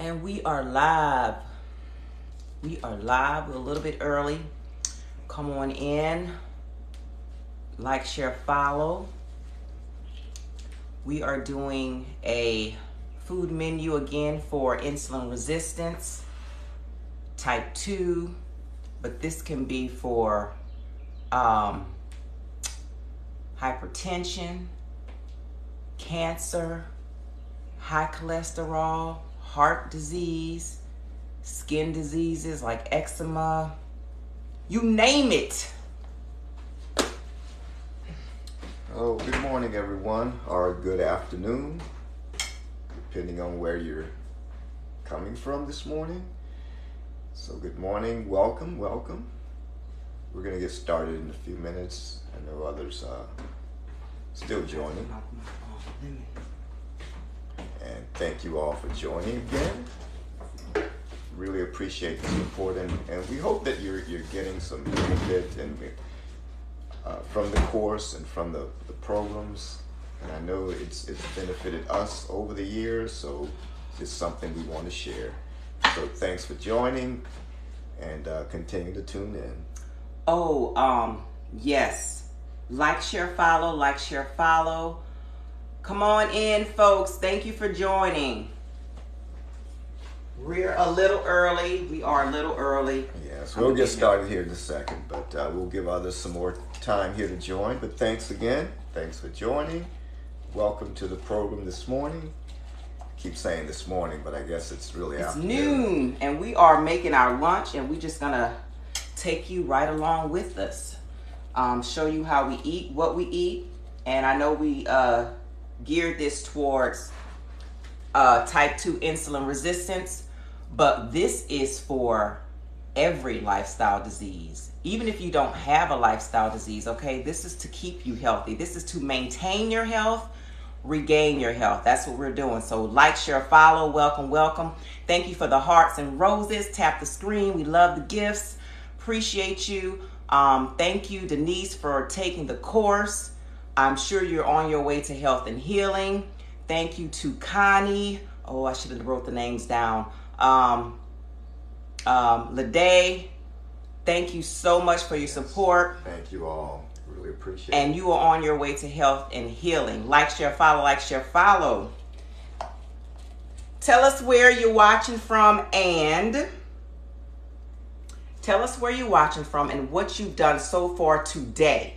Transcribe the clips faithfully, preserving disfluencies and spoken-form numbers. And we are live. We are live. We're a little bit early. Come on in. Like, share, follow. We are doing a food menu again for insulin resistance, type two, but this can be for um, hypertension, cancer, high cholesterol, heart disease, skin diseases like eczema, you name it. Oh, good morning, everyone, or good afternoon, depending on where you're coming from this morning. So good morning, welcome, welcome. We're gonna get started in a few minutes. I know others are still joining. And thank you all for joining again. Really appreciate the support, and, and we hope that you're, you're getting some benefit and uh, from the course and from the, the programs. And I know it's, it's benefited us over the years, so it's something we want to share. So thanks for joining, and uh, continue to tune in. Oh, um, yes. Like, share, follow, like, share, follow. Come on in, folks. Thank you for joining. We're a little early. We are a little early. Yes, we'll get started here in a second, but uh, we'll give others some more time here to join. But thanks again. Thanks for joining. Welcome to the program this morning. I keep saying this morning, but I guess it's really afternoon. It's noon, and we are making our lunch, and we're just going to take you right along with us. Um, show you how we eat, what we eat, and I know we uh, geared this towards uh, type two insulin resistance, but this is for every lifestyle disease. Even if you don't have a lifestyle disease, okay, this is to keep you healthy. This is to maintain your health, regain your health. That's what we're doing. So like, share, follow. Welcome, welcome. Thank you for the hearts and roses. Tap the screen. We love the gifts. Appreciate you. Um, thank you, Denise, for taking the course. I'm sure you're on your way to health and healing. Thank you to Connie. Oh, I should have wrote the names down. Um, um, Lede, thank you so much for your yes. support. Thank you all. Really appreciate and it. And you are on your way to health and healing. Like, share, follow, like, share, follow. Tell us where you're watching from and... Tell us where you're watching from and what you've done so far today.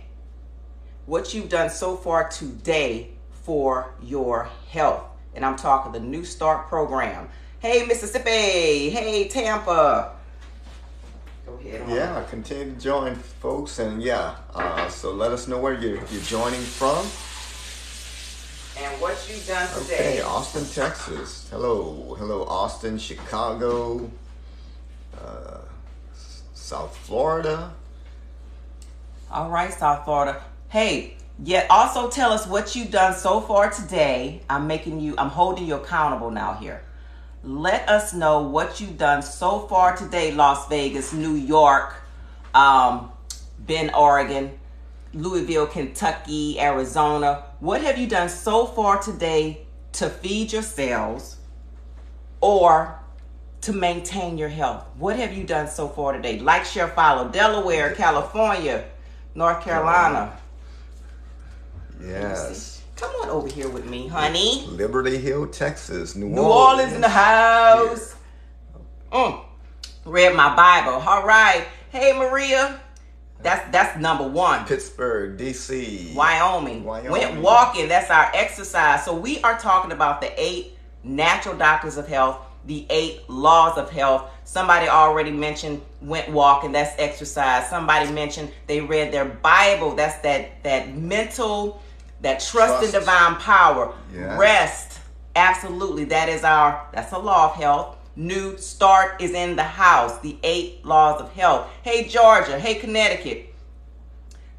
What you've done so far today for your health. And I'm talking the New Start program. Hey, Mississippi. Hey, Tampa. Go ahead. Yeah, continue to join, folks. And yeah, uh, so let us know where you're, you're joining from. And what you've done today. Okay, Austin, Texas. Hello. Hello, Austin, Chicago. Uh, South Florida. All right, South Florida. Hey, yet also tell us what you've done so far today. I'm making you, I'm holding you accountable now here. Let us know what you've done so far today, Las Vegas, New York, um, Bend, Oregon, Louisville, Kentucky, Arizona. What have you done so far today to feed yourselves or to maintain your health? What have you done so far today? Like, share, follow. Delaware, California, North Carolina. Yes. Come on over here with me, honey. Liberty Hill, Texas. New, New Orleans. Orleans in the house. Yeah. Mm. Read my Bible. All right. Hey, Maria. That's that's number one. Pittsburgh, D C. Wyoming. Wyoming. Went walking. That's our exercise. So we are talking about the eight natural doctors of health, the eight laws of health. Somebody already mentioned went walking, that's exercise. Somebody mentioned they read their Bible, that's that that mental, that trust, trust. in divine power. Yes. Rest, absolutely, that is our, that's a law of health. New Start is in the house, the eight laws of health. Hey, Georgia, hey, Connecticut.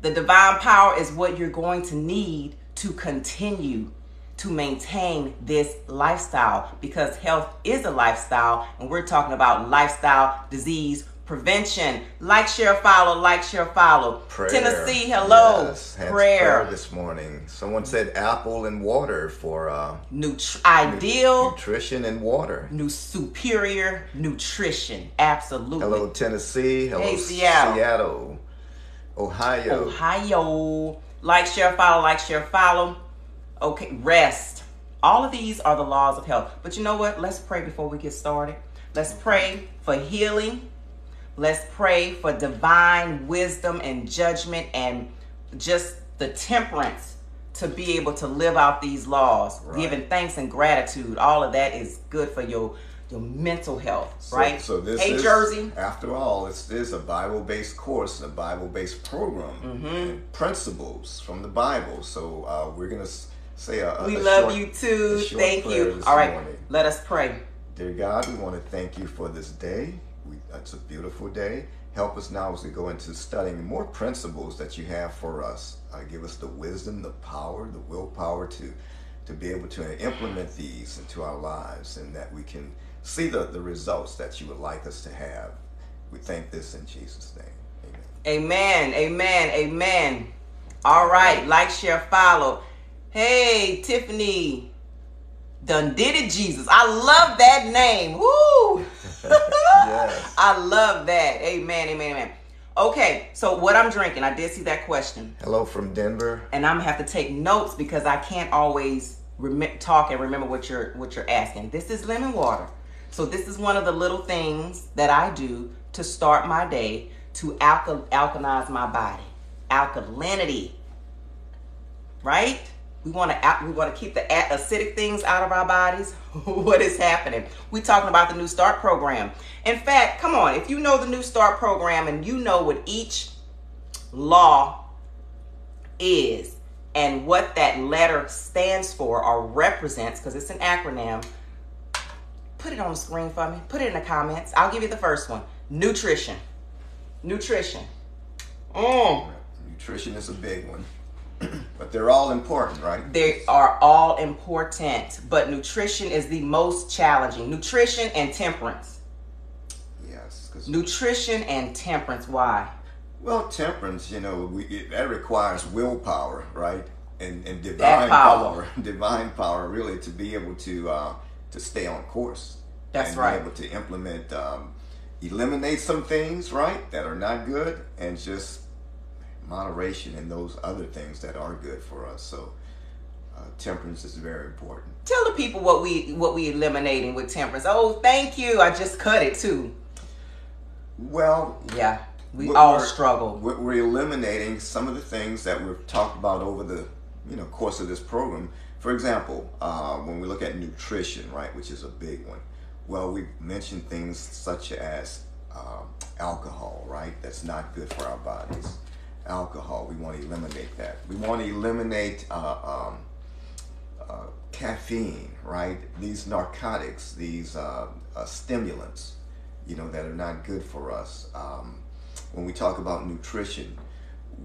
The divine power is what you're going to need to continue to maintain this lifestyle, because health is a lifestyle, and we're talking about lifestyle disease prevention. Like, share, follow. Like, share, follow. Prayer. Tennessee, hello. Yes, prayer. prayer this morning. Someone said apple and water for uh, Nutri ideal nutrition and water. New superior nutrition. Absolutely. Hello, Tennessee. Hello, hey, Seattle. Seattle. Ohio. Ohio. Like, share, follow. Like, share, follow. Okay, rest. All of these are the laws of health. But you know what? Let's pray before we get started. Let's pray for healing. Let's pray for divine wisdom and judgment and just the temperance to be able to live out these laws. Right. Giving thanks and gratitude. All of that is good for your, your mental health, so, right? So this hey, is, Jersey. After all, this is a Bible-based course, a Bible-based program, mm-hmm. and principles from the Bible. So uh, we're going to say a, a We a love short, you too. Thank you. All right, morning. Let us pray. Dear God, we want to thank you for this day. We, it's a beautiful day. Help us now as we go into studying more principles that you have for us. Uh, give us the wisdom, the power, the willpower to, to be able to implement these into our lives, and that we can see the, the results that you would like us to have. We thank this in Jesus' name. Amen. Amen. Amen. Amen. All right. Like, share, follow. Hey, Tiffany. Done did it, Jesus. I love that name. Woo! Yes. I love that. Amen, amen, amen. Okay, so what I'm drinking, I did see that question. Hello from Denver. And I'm going to have to take notes because I can't always talk and remember what you're, what you're asking. This is lemon water. So this is one of the little things that I do to start my day to alkal alkalize my body. Alkalinity. Right? We want to we want to keep the acidic things out of our bodies. What is happening? We're talking about the New Start program. In fact, come on, if you know the New Start program and you know what each law is and what that letter stands for or represents, because it's an acronym, put it on the screen for me. Put it in the comments. I'll give you the first one. Nutrition. Nutrition. Mm. Nutrition is a big one. But they're all important, right? They are all important, but nutrition is the most challenging. Nutrition and temperance. Yes. Nutrition and temperance. Why? Well, temperance, you know, we, it, that requires willpower, right? And, and divine power. power, divine power, really, to be able to uh, to stay on course. That's and right. Be able to implement, um, eliminate some things, right, that are not good, and just moderation and those other things that are good for us. So uh, temperance is very important. Tell the people what we what we eliminating with temperance. Oh, thank you. I just cut it too. Well, yeah, we all we're, struggle. We're, we're eliminating some of the things that we've talked about over the you know course of this program. For example, uh, when we look at nutrition, right, which is a big one. Well, we mentioned things such as um, alcohol, right? That's not good for our bodies. Alcohol, we want to eliminate that. We want to eliminate uh, um, uh, caffeine, right? These narcotics, these uh, uh, stimulants, you know, that are not good for us. Um, when we talk about nutrition,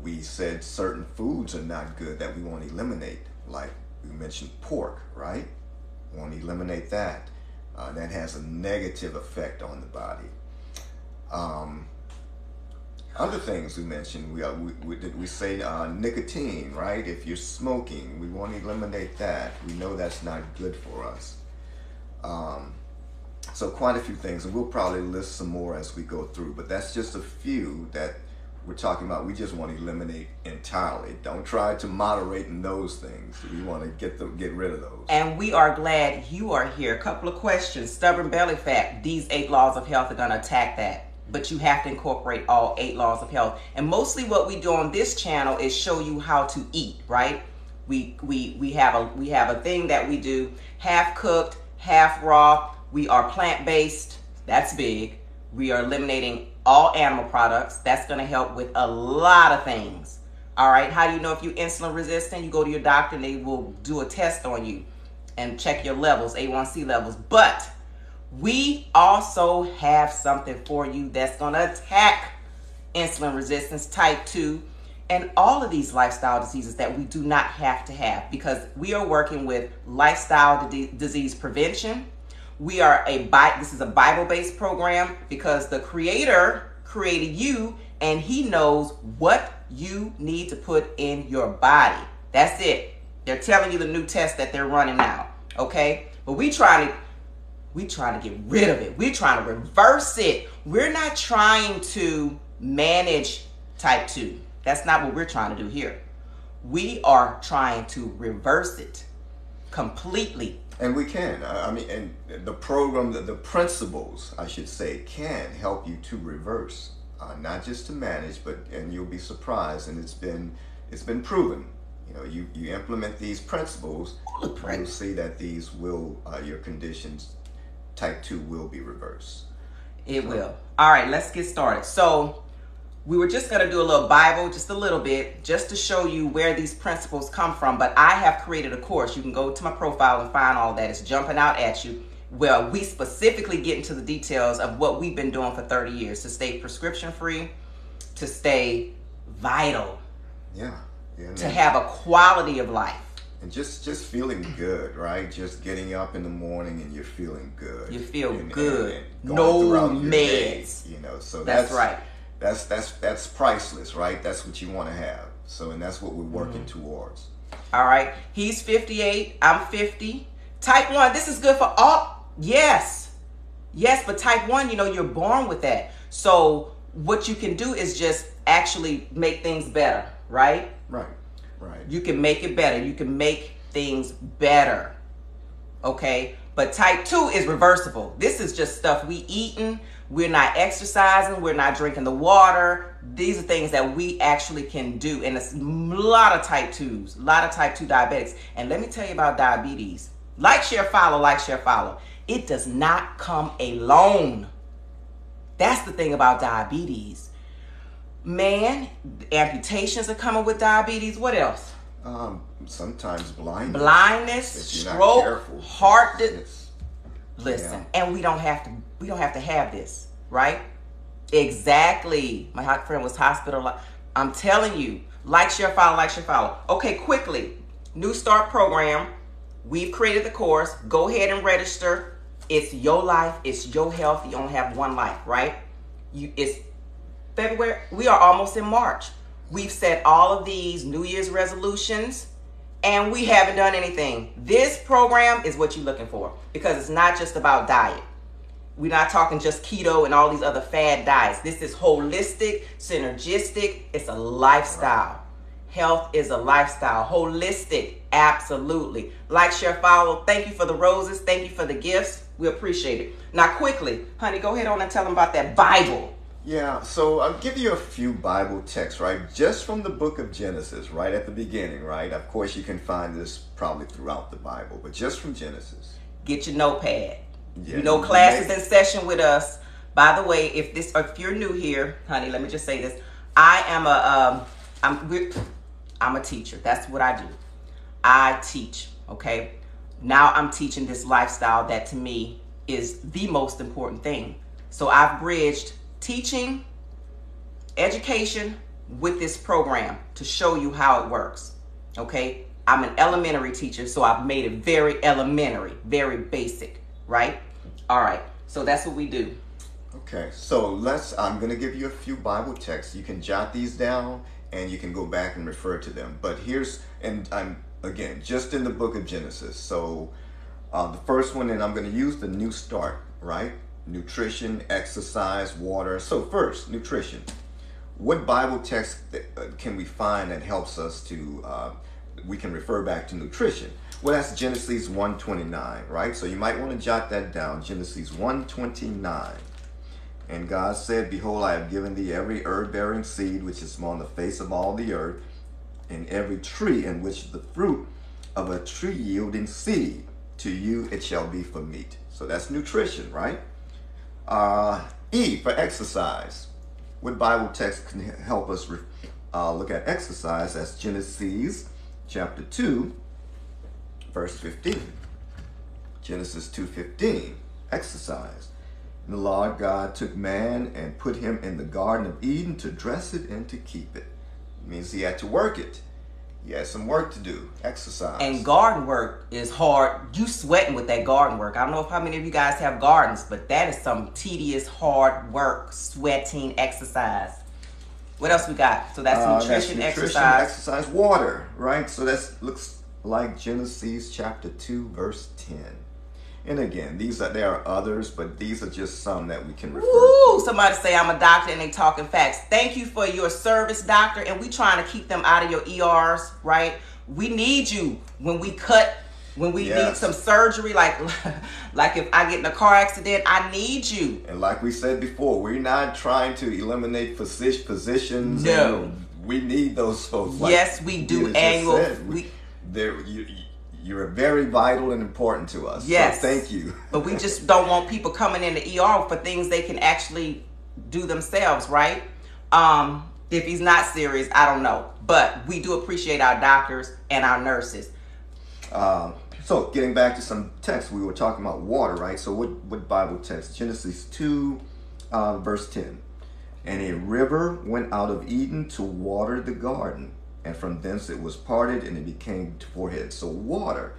we said certain foods are not good that we want to eliminate. Like we mentioned pork, right? We want to eliminate that. Uh, that has a negative effect on the body. Um, Other things we mentioned, we, uh, we, we, did we say uh, nicotine, right? If you're smoking, we want to eliminate that. We know that's not good for us. Um, so quite a few things, and we'll probably list some more as we go through, but that's just a few that we're talking about. We just want to eliminate entirely. Don't try to moderate in those things. We want to get them, get rid of those. And we are glad you are here. A couple of questions. Stubborn belly fat. These eight laws of health are going to attack that. But you have to incorporate all eight laws of health. And mostly what we do on this channel is show you how to eat, right? We we we have a we have a thing that we do half cooked, half raw. We are plant-based. That's big. We are eliminating all animal products. That's going to help with a lot of things. All right. How do you know if you're insulin resistant? You go to your doctor and they will do a test on you and check your levels, A one C levels. But we also have something for you that's going to attack insulin resistance, type two, and all of these lifestyle diseases that we do not have to have, because we are working with lifestyle disease prevention. We are a, this is a Bible-based program, because the creator created you, and he knows what you need to put in your body. That's it. They're telling you the new test that they're running now, okay? But we trying to, we trying to get rid of it. We're trying to reverse it. We're not trying to manage type two. That's not what we're trying to do here. We are trying to reverse it completely. And we can. I mean, and the program, the, the principles, I should say, can help you to reverse, uh, not just to manage, but, and you'll be surprised. And it's been, it's been proven. You know, you, you implement these principles, you'll see that these will, uh, your conditions, type two will be reversed. It so. will. All right, let's get started. So we were just going to do a little Bible, just a little bit, just to show you where these principles come from. But I have created a course. You can go to my profile and find all that. It's jumping out at you. Well, we specifically get into the details of what we've been doing for thirty years to stay prescription free, to stay vital. Yeah. You know, to have a quality of life. And just, just feeling good, right? Just getting up in the morning and you're feeling good. You feel and, good. And, and no meds. Day, you know, so that's, that's right. That's that's that's priceless, right? That's what you want to have. So, and that's what we're working mm-hmm. towards. All right. He's fifty-eight. I'm fifty. Type one. This is good for all. Yes. Yes. But type one, you know, you're born with that. So what you can do is just actually make things better, right? Right, right. You can make it better. You can make things better, okay? But type two is reversible. This is just stuff we eating. We're not exercising. We're not drinking the water. These are things that we actually can do. And it's a lot of type twos, a lot of type two diabetics. And let me tell you about diabetes. Like, share, follow, like, share, follow. It does not come alone. That's the thing about diabetes. Man, amputations are coming with diabetes. What else? Um, sometimes blindness, blindness, stroke, heart. Di- Listen, yeah. And we don't have to. We don't have to have this, right? Exactly. My hot friend was hospitalized. I'm telling you, like, share, follow, like, share, follow. Okay, quickly. New Start program. We've created the course. Go ahead and register. It's your life. It's your health. You only have one life, right? You. It's. February, we are almost in March. We've set all of these New Year's resolutions and we haven't done anything. This program is what you're looking for, because it's not just about diet. We're not talking just keto and all these other fad diets. This is holistic, synergistic. It's a lifestyle. Health is a lifestyle. Holistic, absolutely. Like, share, follow. Thank you for the roses. Thank you for the gifts. We appreciate it. Now quickly, honey, go ahead on and tell them about that Bible. Yeah, so I'll give you a few Bible texts, right? Just from the book of Genesis, right at the beginning, right? Of course, you can find this probably throughout the Bible, but just from Genesis. Get your notepad. Yeah, you know, class is in session with us. By the way, if this, if you're new here, honey, let me just say this. I am a, um, I'm, we're, I'm a teacher. That's what I do. I teach, okay? Now I'm teaching this lifestyle that to me is the most important thing. So I've bridged teaching, education with this program to show you how it works, okay? I'm an elementary teacher, so I've made it very elementary, very basic, right? All right, so that's what we do. Okay, so let's, I'm gonna give you a few Bible texts. You can jot these down and you can go back and refer to them. But here's, and I'm, again, just in the book of Genesis. So uh, the first one, and I'm gonna use the New Start, right? Nutrition, exercise, water. So first, nutrition. What Bible text can we find that helps us to, uh, we can refer back to nutrition? Well, that's Genesis one twenty-nine, right? So you might want to jot that down, Genesis one twenty-nine. And God said, behold, I have given thee every herb-bearing seed which is upon the face of all the earth, and every tree in which the fruit of a tree yielding seed, to you it shall be for meat. So that's nutrition, right? Uh, E for exercise. What Bible text can help us re- uh, look at exercise? That's Genesis chapter two, verse fifteen. Genesis two fifteen, exercise. And the Lord God took man and put him in the Garden of Eden to dress it and to keep it. It means he had to work it. You had some work to do, exercise. And garden work is hard. You sweating with that garden work. I don't know if how many of you guys have gardens, but that is some tedious, hard work, sweating, exercise. What else we got? So that's uh, nutrition, that's nutrition exercise. exercise, water, right? So that looks like Genesis chapter two, verse ten. And again, these are there are others, but these are just some that we can refer Ooh, to. Somebody say, I'm a doctor and they talking facts. Thank you for your service, doctor. And we trying to keep them out of your E Rs, right? We need you when we cut, when we yes. need some surgery. Like, like if I get in a car accident, I need you. And like we said before, we're not trying to eliminate physician positions. No. We need those folks. Like yes, we do. Annual. Said, we, we, there, you, you, You're very vital and important to us. Yes. So thank you. But we just don't want people coming in the E R for things they can actually do themselves, right? Um, if he's not serious, I don't know. But we do appreciate our doctors and our nurses. Um, so getting back to some text, we were talking about water, right? So what, what Bible text? Genesis two, uh, verse ten. And a river went out of Eden to water the garden. And from thence it was parted, and it became four heads. So water,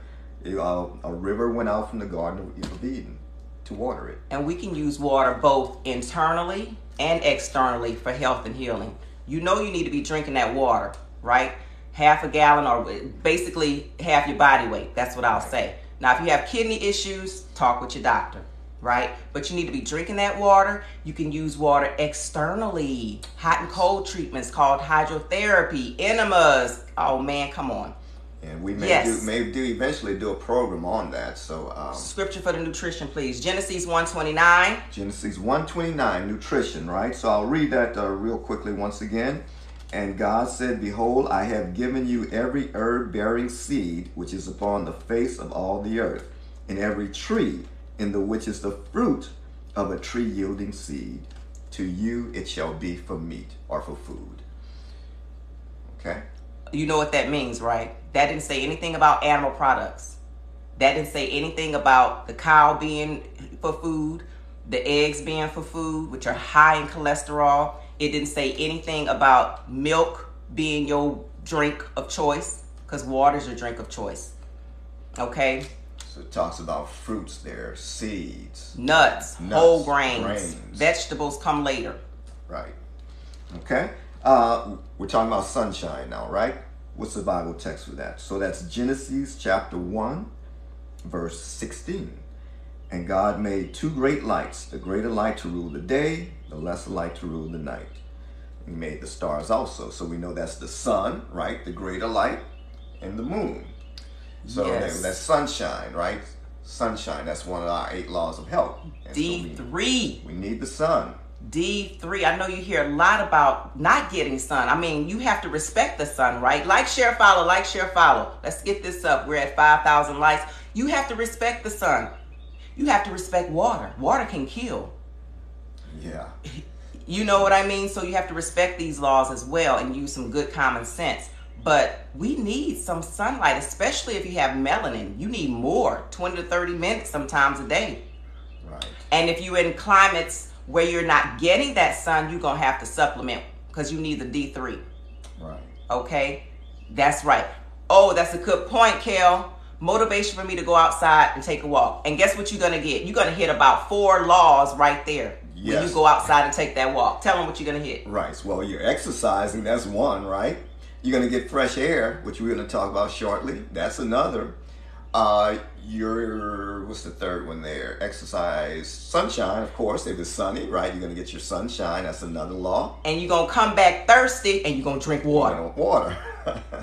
uh, a river went out from the Garden of Eden to water it. And we can use water both internally and externally for health and healing. You know you need to be drinking that water, right? Half a gallon or basically half your body weight. That's what I'll say. Now, if you have kidney issues, talk with your doctor. Right? But you need to be drinking that water. You can use water externally. Hot and cold treatments called hydrotherapy, enemas. Oh man, come on. And we may, yes. do, may do eventually do a program on that. So um, scripture for the nutrition, please. Genesis one twenty-nine. Genesis one twenty-nine, nutrition, right? So I'll read that uh, real quickly once again. And God said, behold, I have given you every herb bearing seed, which is upon the face of all the earth, and every tree in the which is the fruit of a tree yielding seed. To you it shall be for meat or for food. Okay? You know what that means, right? That didn't say anything about animal products. That didn't say anything about the cow being for food, the eggs being for food, which are high in cholesterol. It didn't say anything about milk being your drink of choice, because water is your drink of choice. Okay? So it talks about fruits there, seeds. Nuts, nuts whole grains, grains. Vegetables come later. Right. Okay. Uh, we're talking about sunshine now, right? What's the Bible text for that? So that's Genesis chapter one, verse sixteen. And God made two great lights, the greater light to rule the day, the lesser light to rule the night. He made the stars also. So we know that's the sun, right? The greater light and the moon. So yes. that's sunshine, right? Sunshine, that's one of our eight laws of health. And D three. So we, we need the sun. D three, I know you hear a lot about not getting sun. I mean, you have to respect the sun, right? Like, share, follow, like, share, follow. Let's get this up. We're at five thousand likes. You have to respect the sun. You have to respect water. Water can kill. Yeah. You know what I mean? So you have to respect these laws as well and use some good common sense. But we need some sunlight, especially if you have melanin. You need more, twenty to thirty minutes sometimes a day. Right. And if you're in climates where you're not getting that sun, you're going to have to supplement because you need the D three. Right. Okay? That's right. Oh, that's a good point, Kel. Motivation for me to go outside and take a walk. And guess what you're going to get? You're going to hit about four laws right there. Yes. When you go outside and take that walk. Tell them what you're going to hit. Right. Well, you're exercising. That's one, right? You're going to get fresh air, which we're going to talk about shortly. That's another. Uh, your, what's the third one there? Exercise, sunshine, of course. If it's sunny, right? You're going to get your sunshine. That's another law. And you're going to come back thirsty and you're going to drink water. You're going to water.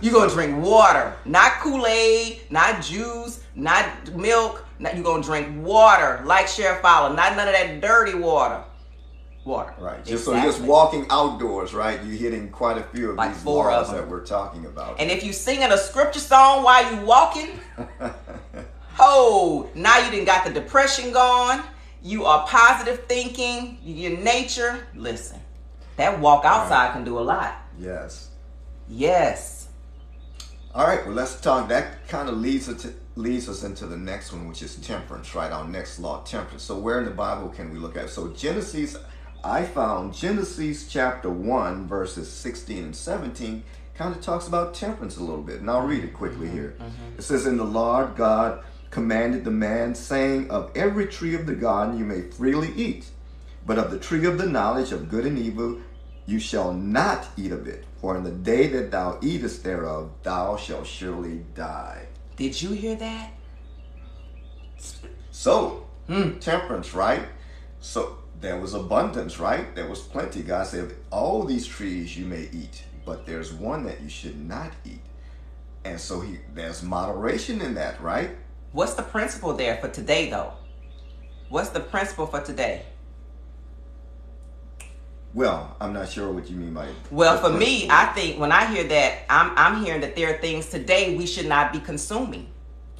You're going to drink water. Not Kool-Aid, not juice, not milk. Not, you're going to drink water. Like, share, follow. Not none of that dirty water. Water. Right. Just exactly. So just walking outdoors, right? You're hitting quite a few of like these four laws of that we're talking about. And if you're singing a scripture song while you're walking, oh, now you done got the depression gone. You are positive thinking, your nature. Listen, that walk outside right. can do a lot. Yes. Yes. All right. Well, let's talk. That kind of leads us to leads us into the next one, which is temperance, right? Our next law, temperance. So where in the Bible can we look at? So Genesis... I found Genesis chapter one, verses sixteen and seventeen kind of talks about temperance a little bit, and I'll read it quickly mm-hmm. here. Mm-hmm. It says, "And the Lord God commanded the man, saying, of every tree of the garden you may freely eat, but of the tree of the knowledge of good and evil you shall not eat of it, for in the day that thou eatest thereof thou shalt surely die." Did you hear that? So, hmm. temperance, right? So there was abundance, right? There was plenty. God said, "Of all these trees you may eat, but there's one that you should not eat." And so he, there's moderation in that, right? What's the principle there for today, though? What's the principle for today? Well, I'm not sure what you mean by it. Well, for me, I think when I hear that, I'm, I'm hearing that there are things today we should not be consuming.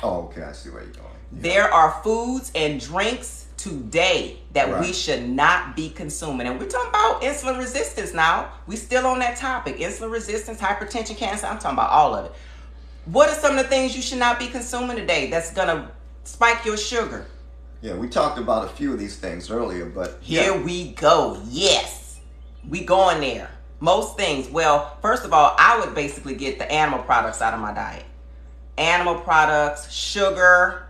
Oh, okay. I see where you're going. Yeah. There are foods and drinks today that right. we should not be consuming. And we're talking about insulin resistance now. We're still on that topic. Insulin resistance, hypertension, cancer. I'm talking about all of it. What are some of the things you should not be consuming today that's going to spike your sugar? Yeah, we talked about a few of these things earlier, but... Here yeah. we go. Yes. We going there. Most things. Well, first of all, I would basically get the animal products out of my diet. Animal products, sugar,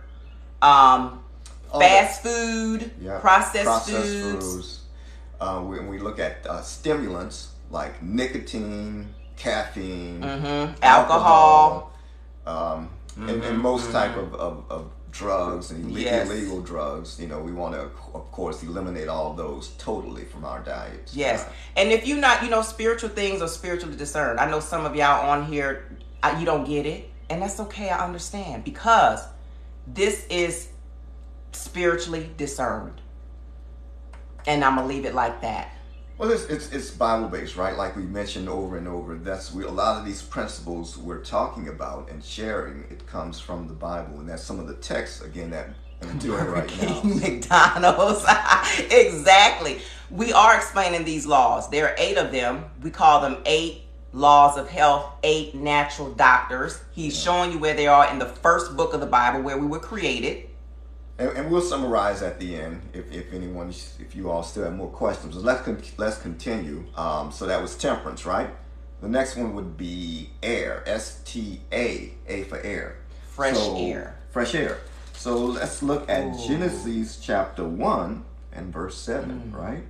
um, oh, fast food, yeah, processed, processed foods. foods. Uh, when we look at uh, stimulants like nicotine, caffeine, mm-hmm. alcohol, alcohol um, mm-hmm. and, and most mm-hmm. type of, of, of drugs and illegal, yes. illegal drugs, you know, we want to, of course, eliminate all those totally from our diets. Yes. Uh, and if you're not, you know, spiritual things are spiritually discerned. I know some of y'all on here, I, you don't get it. And that's okay. I understand, because this is spiritually discerned. And I'm going to leave it like that. Well, it's, it's, it's Bible-based, right? Like we mentioned over and over, that's we, a lot of these principles we're talking about and sharing, it comes from the Bible. And that's some of the texts, again, that I'm doing right now. McDonald's. Exactly. We are explaining these laws. There are eight of them. We call them eight laws of health, eight natural doctors. He's yeah. showing you where they are in the first book of the Bible, where we were created. And, and we'll summarize at the end if, if anyone, if you all still have more questions. So let's, con let's continue. Um, so that was temperance, right? The next one would be air, S T A, A for air. Fresh so, air. Fresh air. So let's look at Ooh. Genesis chapter one and verse seven, mm. right?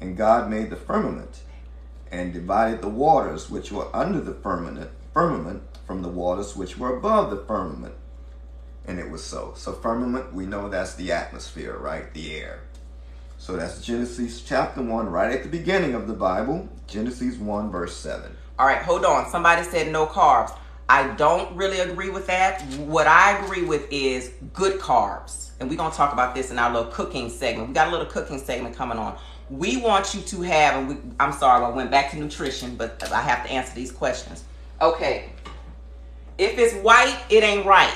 "And God made the firmament and divided the waters which were under the firmament, firmament from the waters which were above the firmament. And it was so." So firmament, we know that's the atmosphere, right? The air. So that's Genesis chapter one, right at the beginning of the Bible. Genesis one, verse seven. All right, hold on. Somebody said no carbs. I don't really agree with that. What I agree with is good carbs. And we're going to talk about this in our little cooking segment. We got a little cooking segment coming on. We want you to have, and we, I'm sorry, I went back to nutrition, but I have to answer these questions. Okay. If it's white, it ain't right.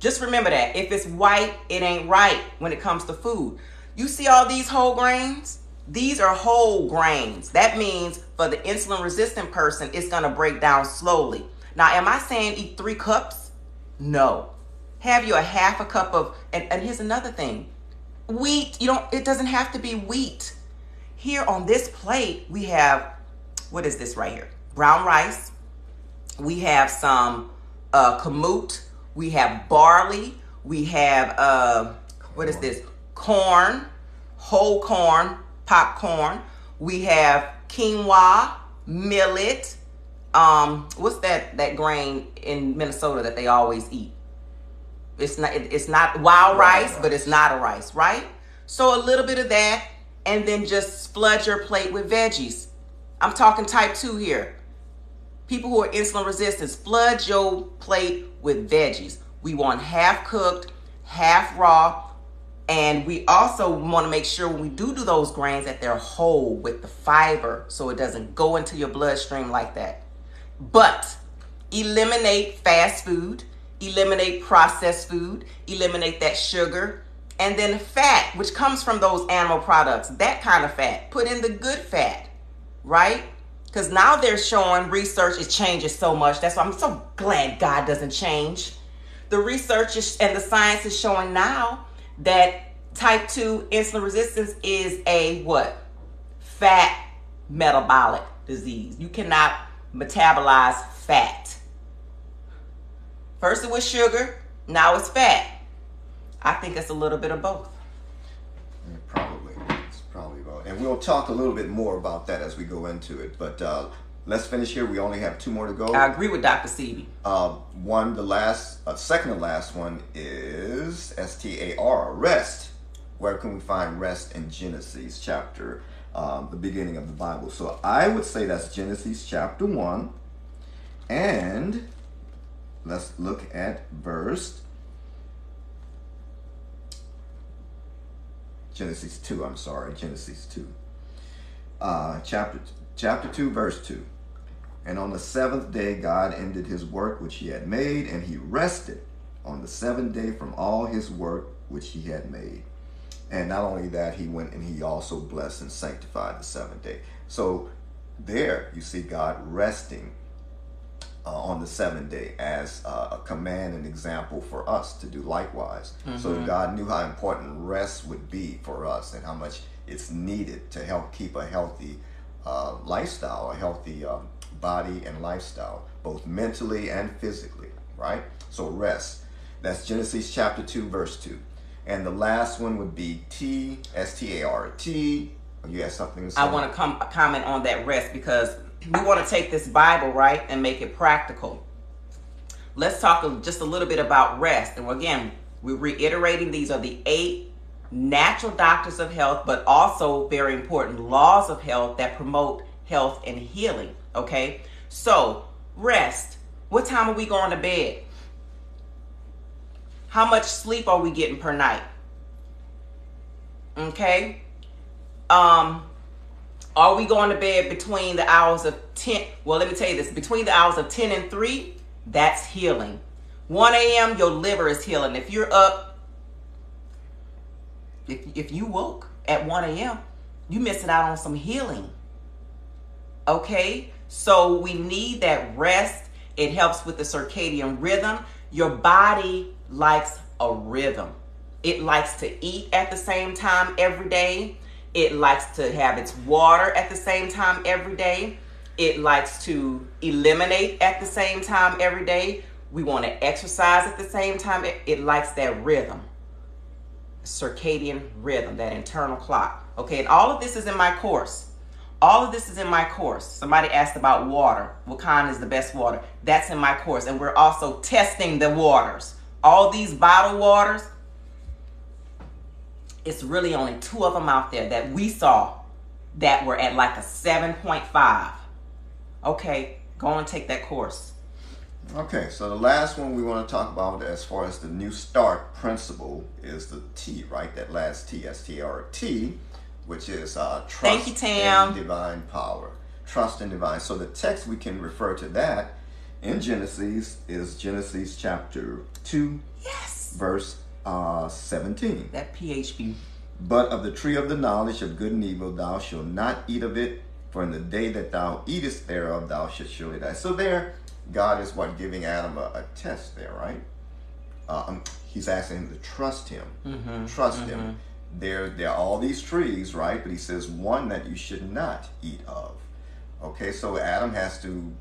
Just remember that. If it's white, it ain't right when it comes to food. You see all these whole grains? These are whole grains. That means for the insulin-resistant person, it's going to break down slowly. Now, am I saying eat three cups? No. Have you a half a cup of, and, and here's another thing. Wheat, you don't, it doesn't have to be wheat. Here on this plate, we have, what is this right here? Brown rice. We have some uh, kamut. We have barley, we have, uh, what is this? Corn, whole corn, popcorn. We have quinoa, millet. Um, what's that, that grain in Minnesota that they always eat? It's not, it, it's not wild rice, rice, but it's not a rice, right? So a little bit of that, and then just splurge your plate with veggies. I'm talking type two here. People who are insulin resistant, flood your plate with veggies. We want half cooked, half raw, and we also want to make sure when we do do those grains that they're whole with the fiber so it doesn't go into your bloodstream like that. But eliminate fast food, eliminate processed food, eliminate that sugar, and then fat, which comes from those animal products, that kind of fat. Put in the good fat, right? Because now they're showing research, it changes so much. That's why I'm so glad God doesn't change. The research is, and the science is showing now that type two insulin resistance is a what? Fat metabolic disease. You cannot metabolize fat. First it was sugar, now it's fat. I think it's a little bit of both. Yeah, probably. It's probably both. And we'll talk a little bit more about that as we go into it. But uh, let's finish here. We only have two more to go. I agree with Doctor Seavey. Uh, one, the last, uh, second to last one is S T A R, rest. Where can we find rest in Genesis chapter, um, the beginning of the Bible? So I would say that's Genesis chapter one. And let's look at verse Genesis two, I'm sorry, Genesis two. Uh, chapter, chapter two, verse two. And on the seventh day, God ended his work which he had made, and he rested on the seventh day from all his work which he had made. And not only that, he went and he also blessed and sanctified the seventh day. So there you see God resting uh, on the seventh day as uh, a command and example for us to do likewise. Mm-hmm. So God knew how important rest would be for us and how much it's needed to help keep a healthy uh, lifestyle, a healthy um, body and lifestyle, both mentally and physically, right? So rest. That's Genesis chapter two, verse two. And the last one would be T, S T A R T. You had something to say? I want to com comment on that rest because we want to take this Bible, right, and make it practical. Let's talk just a little bit about rest. And again, we're reiterating these are the eight natural doctrines of health, but also very important laws of health that promote health and healing, okay? So, rest. What time are we going to bed? How much sleep are we getting per night? Okay. Um, are we going to bed between the hours of ten? Well, let me tell you this. Between the hours of ten and three, that's healing. one A M, your liver is healing. If you're up, if, if you woke at one A M, you're missing out on some healing. Okay. So we need that rest. It helps with the circadian rhythm. Your body likes a rhythm. It likes to eat at the same time every day. It likes to have its water at the same time every day. It likes to eliminate at the same time every day. We want to exercise at the same time. It, it likes that rhythm, circadian rhythm, that internal clock. Okay, and all of this is in my course. All of this is in my course. Somebody asked about water. What kind is the best water? That's in my course. And we're also testing the waters. All these bottled waters, it's really only two of them out there that we saw that were at like a seven point five. Okay, go and take that course. Okay, so the last one we want to talk about as far as the New Start principle is the T, right? That last T, S T R T, which is uh, trust Thank you, Tam. in divine power. Trust in divine. So the text we can refer to that in Genesis is Genesis chapter two, yes, verse uh, seventeen. That P H B. But of the tree of the knowledge of good and evil thou shalt not eat of it, for in the day that thou eatest thereof thou shalt surely die. So there, God is what, giving Adam a, a test there, right? Uh, he's asking him to trust him. Mm-hmm. Trust mm-hmm. him. There, there are all these trees, right? But he says one that you should not eat of. Okay, so Adam has to.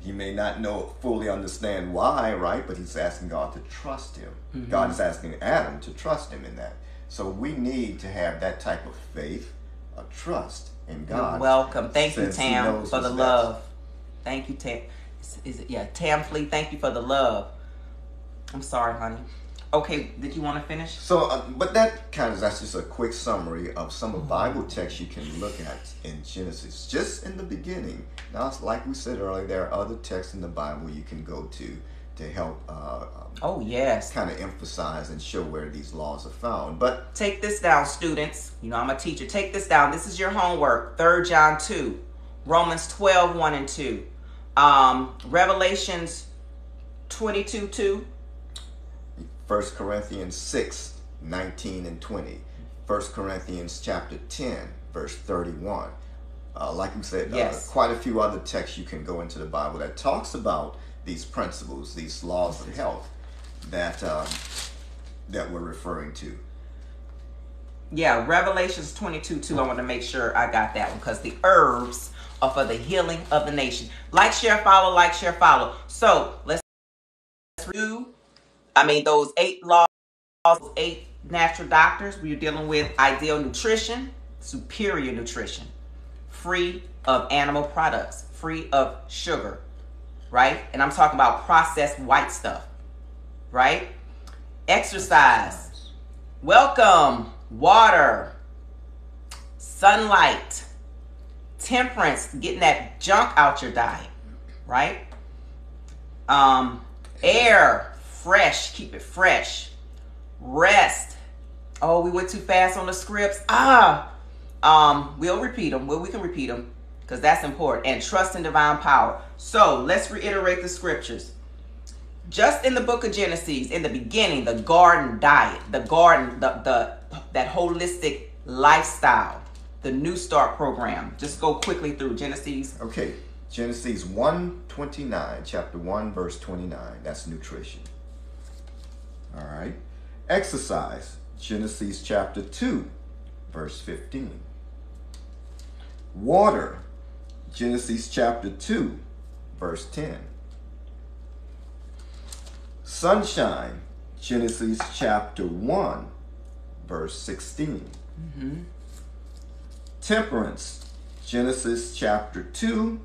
He may not know, fully understand why, right? But he's asking God to trust him. Mm-hmm. God is asking Adam to trust him in that. So we need to have that type of faith, a trust in God. You're welcome. Thank you, Tam, for the love. Thank you, Tam. Is it, yeah, Tam Flea, thank you for the love. I'm sorry, honey. Okay, did you want to finish? So, uh, but that kind of, that's just a quick summary of some of Bible texts you can look at in Genesis, just in the beginning. Now, it's like we said earlier, there are other texts in the Bible you can go to to help uh, um, oh, yes. kind of emphasize and show where these laws are found. But take this down, students. You know, I'm a teacher. Take this down. This is your homework. Third John two, Romans twelve, one and two, um, Revelations twenty-two, two. First Corinthians six, nineteen and twenty. First Corinthians chapter ten, verse thirty-one. Uh, like we said, yes. uh, quite a few other texts you can go into the Bible that talks about these principles, these laws of health that, uh, that we're referring to. Yeah, Revelations twenty-two, two. I want to make sure I got that one because the herbs are for the healing of the nation. Like, share, follow, like, share, follow. So let's do, I mean, those eight laws, eight natural doctors. We're dealing with ideal nutrition, superior nutrition, free of animal products, free of sugar, right? And I'm talking about processed white stuff, right? Exercise, welcome, water, sunlight, temperance, getting that junk out your diet, right? Um, air, fresh, keep it fresh. Rest. Oh, we went too fast on the scripts. Ah, um, we'll repeat them. Well, we can repeat them because that's important. And trust in divine power. So let's reiterate the scriptures. Just in the book of Genesis, in the beginning, the garden diet, the garden, the, the that holistic lifestyle, the New Start program. Just go quickly through Genesis. Okay, Genesis one twenty-nine, chapter one, verse twenty-nine. That's nutrition. All right. Exercise, Genesis chapter two, verse fifteen. Water, Genesis chapter two, verse ten. Sunshine, Genesis chapter one, verse sixteen. Mm-hmm. Temperance, Genesis chapter two,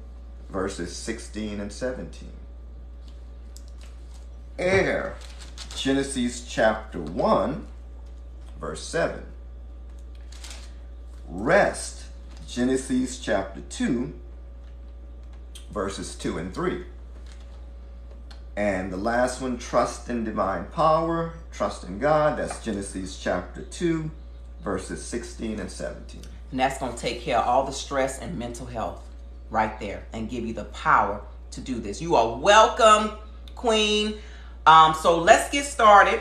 verses sixteen and seventeen. Air, Genesis chapter one, verse seven. Rest, Genesis chapter two, verses two and three. And the last one, trust in divine power, trust in God. That's Genesis chapter two, verses sixteen and seventeen. And that's going to take care of all the stress and mental health right there and give you the power to do this. You are welcome, Queen. Um, so let's get started.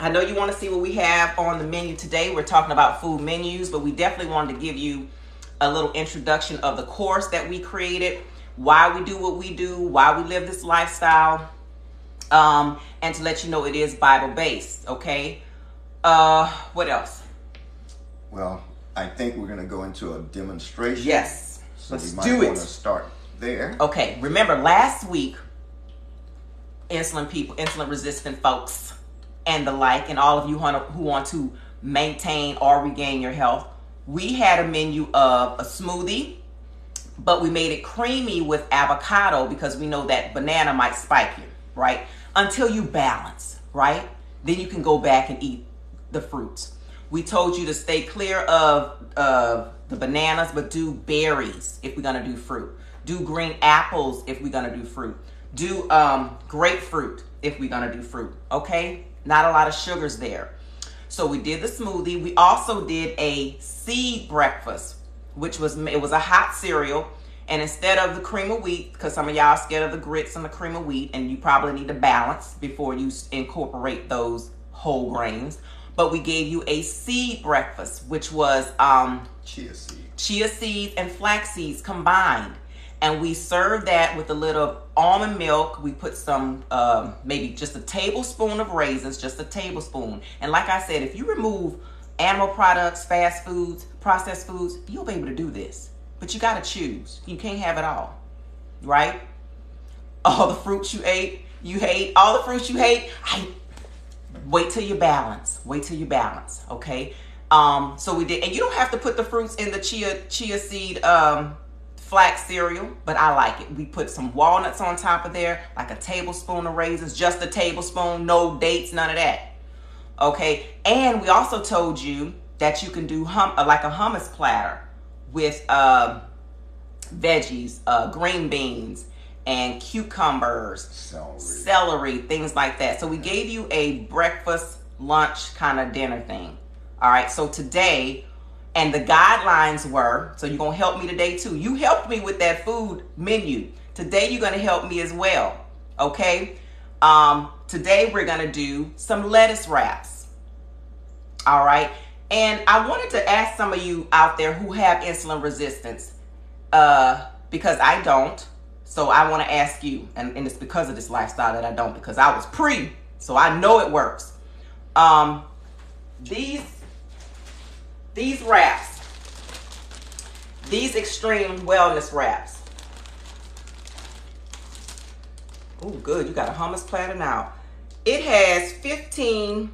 I know you want to see what we have on the menu today. We're talking about food menus, but we definitely wanted to give you a little introduction of the course that we created, why we do what we do, why we live this lifestyle, um, and to let you know it is Bible-based, okay? Uh, what else? Well, I think we're going to go into a demonstration. Yes, so let's do it. So we might want to start there. Okay, remember last week, insulin people, insulin resistant folks and the like, and all of you who want to maintain or regain your health, we had a menu of a smoothie, but we made it creamy with avocado because we know that banana might spike you, right? Until you balance, right? Then you can go back and eat the fruits. We told you to stay clear of uh, the bananas, but do berries if we're going to do fruit. Do green apples if we're going to do fruit. Do um, grapefruit if we're going to do fruit, okay? Not a lot of sugars there. So we did the smoothie. We also did a seed breakfast, which was, it was a hot cereal. And instead of the cream of wheat, because some of y'all are scared of the grits and the cream of wheat, and you probably need to balance before you incorporate those whole grains. But we gave you a seed breakfast, which was um, chia seeds. Chia seeds and flax seeds combined. And we served that with a little almond milk. We put some, um, maybe just a tablespoon of raisins, just a tablespoon. And like I said, if you remove animal products, fast foods, processed foods, you'll be able to do this. But you got to choose. You can't have it all, right? All the fruits you ate, you hate. All the fruits you hate, I wait till you balance. Wait till you balance, okay? Um, so we did, and you don't have to put the fruits in the chia chia seed um, flax cereal, but I like it. We put some walnuts on top of there, like a tablespoon of raisins, just a tablespoon, no dates, none of that. Okay, and we also told you that you can do hum like a hummus platter with uh, veggies, uh, green beans, and cucumbers, celery. celery, things like that. So we gave you a breakfast, lunch, kind of dinner thing. All right, so today, and the guidelines were, so you're gonna help me today too. You helped me with that food menu. Today, you're gonna help me as well, okay? Um, today, we're gonna do some lettuce wraps, all right? And I wanted to ask some of you out there who have insulin resistance, uh, because I don't. So I want to ask you, and, and it's because of this lifestyle that I don't, because I was pre, so I know it works. Um, these, these wraps, These extreme wellness wraps. Oh, good. You got a hummus platter now. It has fifteen,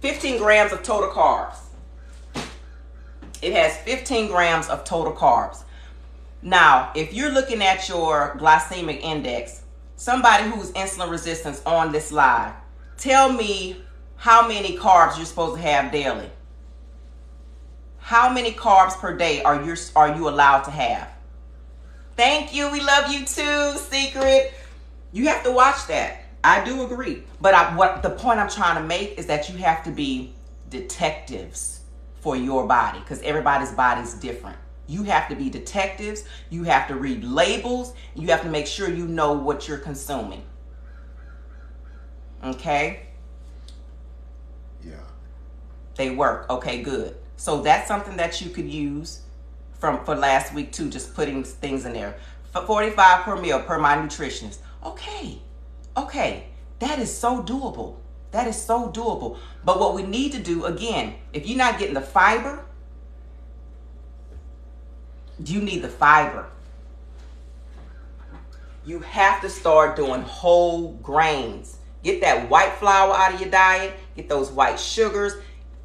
fifteen grams of total carbs. It has fifteen grams of total carbs. Now, if you're looking at your glycemic index, somebody who's insulin resistant on this live, tell me how many carbs you're supposed to have daily. How many carbs per day are you, are you allowed to have? Thank you. We love you too, Secret. You have to watch that. I do agree. But I, what the point I'm trying to make is that you have to be detectives for your body, because everybody's body is different. You have to be detectives. You have to read labels. You have to make sure you know what you're consuming. Okay? Yeah. They work. Okay, good. So that's something that you could use from for last week too, just putting things in there. forty-five per meal per my nutritionist. Okay. Okay. That is so doable. That is so doable. But what we need to do, again, if you're not getting the fiber, you need the fiber. You have to start doing whole grains. Get that white flour out of your diet. Get those white sugars.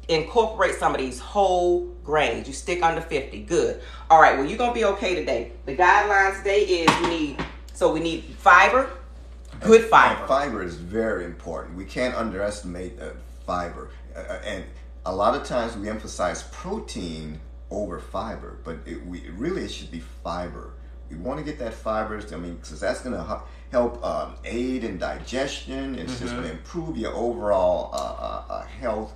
Incorporate some of these whole grains. You stick under fifty. Good. All right. Well, you're going to be okay today. The guidelines today is we need, so we need fiber, good and, fiber. And fiber is very important. We can't underestimate uh, fiber. Uh, and a lot of times we emphasize protein over fiber, but it, we it really it should be fiber. We want to get that fiber. I mean, because that's going to help um, aid in digestion. It's mm-hmm. just going to improve your overall uh, uh, health.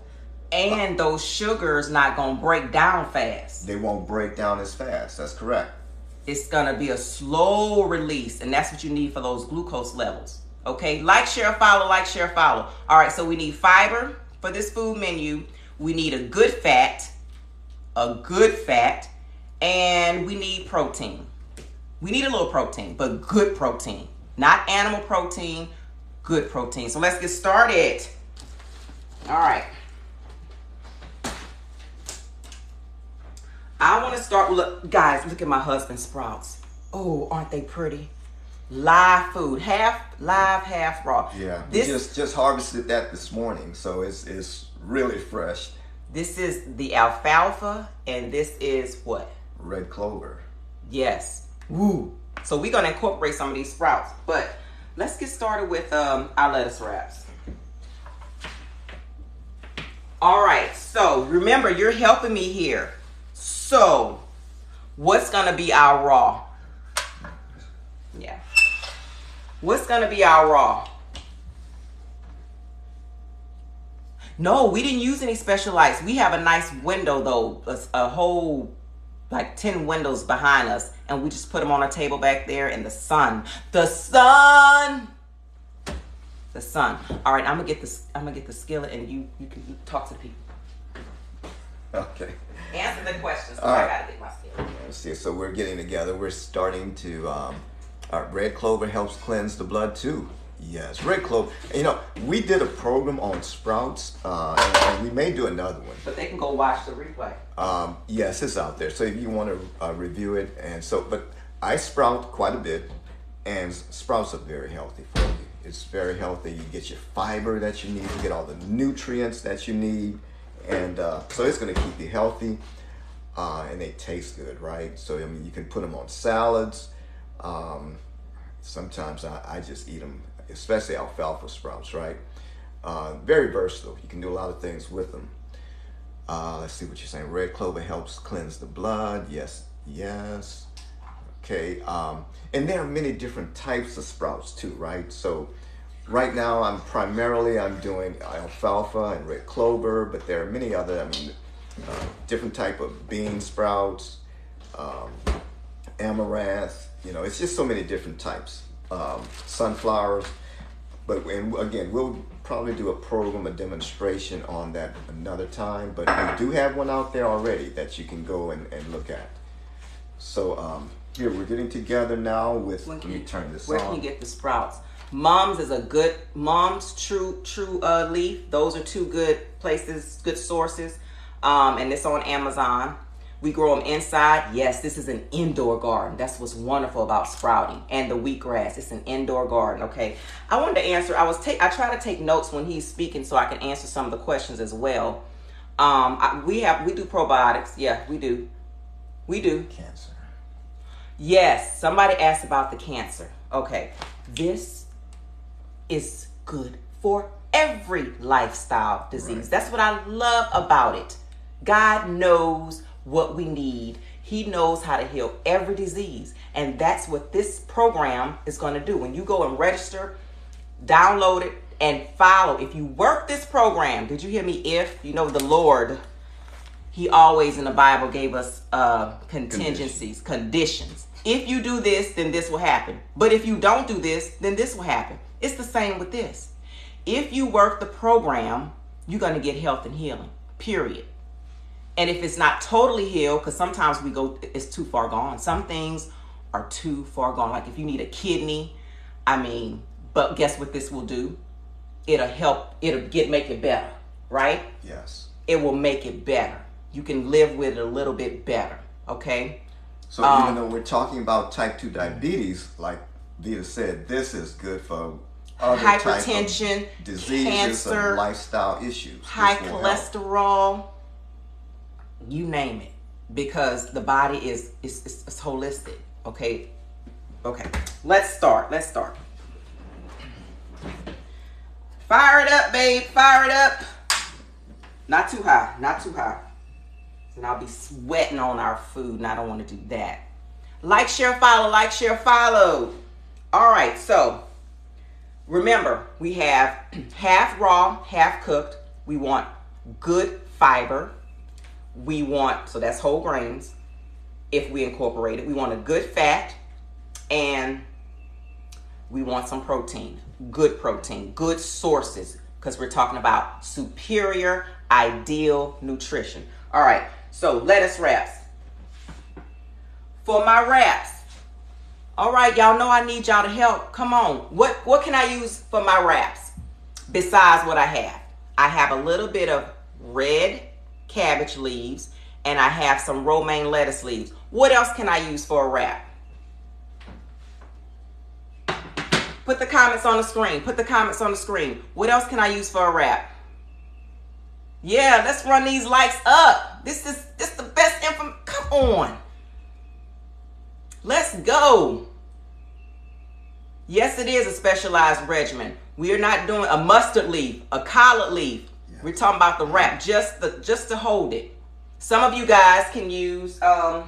And uh, those sugars not going to break down fast. They won't break down as fast. That's correct. It's going to be a slow release, and that's what you need for those glucose levels. Okay, like, share, follow. Like, share, follow. All right, so we need fiber for this food menu. We need a good fat. A good fat, and we need protein. We need a little protein, but good protein, not animal protein, good protein. So let's get started. All right. I want to start, look, guys, look at my husband's sprouts. Oh, aren't they pretty? Live food, half live, half raw. Yeah, this, we just, just harvested that this morning, so it's, it's really fresh. This is the alfalfa, and this is what? Red clover. Yes. Woo. So we're going to incorporate some of these sprouts. But let's get started with um, our lettuce wraps. All right. So remember, you're helping me here. So what's going to be our raw? Yeah. What's going to be our raw? No, we didn't use any special lights. We have a nice window, though, a, a whole, like, ten windows behind us. And we just put them on a table back there in the sun. The sun! The sun. All right, I'm going to get this, I'm going to get the skillet, and you, you can talk to the people. Okay. Answer the questions. So I got to get my skillet. Let's see. So we're getting together. We're starting to, um, our red clover helps cleanse the blood, too. Yes, red clover. You know, we did a program on sprouts, uh, and, and we may do another one. But they can go watch the replay. Um, yes, it's out there. So if you want to uh, review it, and so, but I sprout quite a bit, and sprouts are very healthy for you. It's very healthy. You get your fiber that you need, you get all the nutrients that you need, and uh, so it's going to keep you healthy, uh, and they taste good, right? So I mean, you can put them on salads. Um, sometimes I, I just eat them. Especially alfalfa sprouts, right? Uh, very versatile. You can do a lot of things with them. Uh, let's see what you're saying. Red clover helps cleanse the blood. Yes, yes. Okay. Um, and there are many different types of sprouts too, right? So right now I'm primarily, I'm doing alfalfa and red clover, but there are many other, I mean, uh, different type of bean sprouts, um, amaranth, you know, it's just so many different types. Um, sunflowers, but and again, we'll probably do a program, a demonstration on that another time, but we do have one out there already that you can go and, and look at. So um, here, we're getting together now with, when can let me turn this where on. Where can you get the sprouts? Mom's is a good, Mom's True True uh, Leaf. Those are two good places, good sources, um, and it's on Amazon. We grow them inside. Yes, this is an indoor garden. That's what's wonderful about sprouting and the wheatgrass. It's an indoor garden, okay? I wanted to answer. I was take. I try to take notes when he's speaking so I can answer some of the questions as well. Um, I, we have we do probiotics. Yeah, we do. We do. Cancer. Yes. Somebody asked about the cancer. Okay. This is good for every lifestyle disease. Right. That's what I love about it. God knows what we need. He knows how to heal every disease. And that's what this program is going to do. When you go and register, download it, and follow. If you work this program, did you hear me? If you know the Lord, he always in the Bible gave us uh, contingencies, conditions. If you do this, then this will happen. But if you don't do this, then this will happen. It's the same with this. If you work the program, you're going to get health and healing, period. And if it's not totally healed, because sometimes we go, it's too far gone. Some things are too far gone. Like if you need a kidney, I mean, but guess what this will do? It'll help, it'll get make it better, right? Yes. It will make it better. You can live with it a little bit better, okay? So um, even though we're talking about type two diabetes, like Vita said, this is good for other hypertension, type of diseases, cancer, and lifestyle issues. High cholesterol. Help. You name it, because the body is is, is is holistic. Okay, okay. Let's start. Let's start. Fire it up, babe. Fire it up. Not too high. Not too high. And I'll be sweating on our food, and I don't want to do that. Like, share, follow. Like, share, follow. All right. So remember, we have half raw, half cooked. We want good fiber. We want, so that's whole grains, if we incorporate it. We want a good fat, and we want some protein, good protein, good sources, because we're talking about superior, ideal nutrition. All right, so lettuce wraps. For my wraps, all right, y'all know I need y'all to help. Come on, what, what can I use for my wraps besides what I have? I have a little bit of red cabbage leaves, and I have some romaine lettuce leaves. What else can I use for a wrap? Put the comments on the screen. Put the comments on the screen. What else can I use for a wrap? Yeah, let's run these likes up. This is this the best info. Come on. Let's go. Yes, it is a specialized regimen. We are not doing a mustard leaf, a collard leaf. We're talking about the wrap, just the just to hold it. Some of you guys can use um,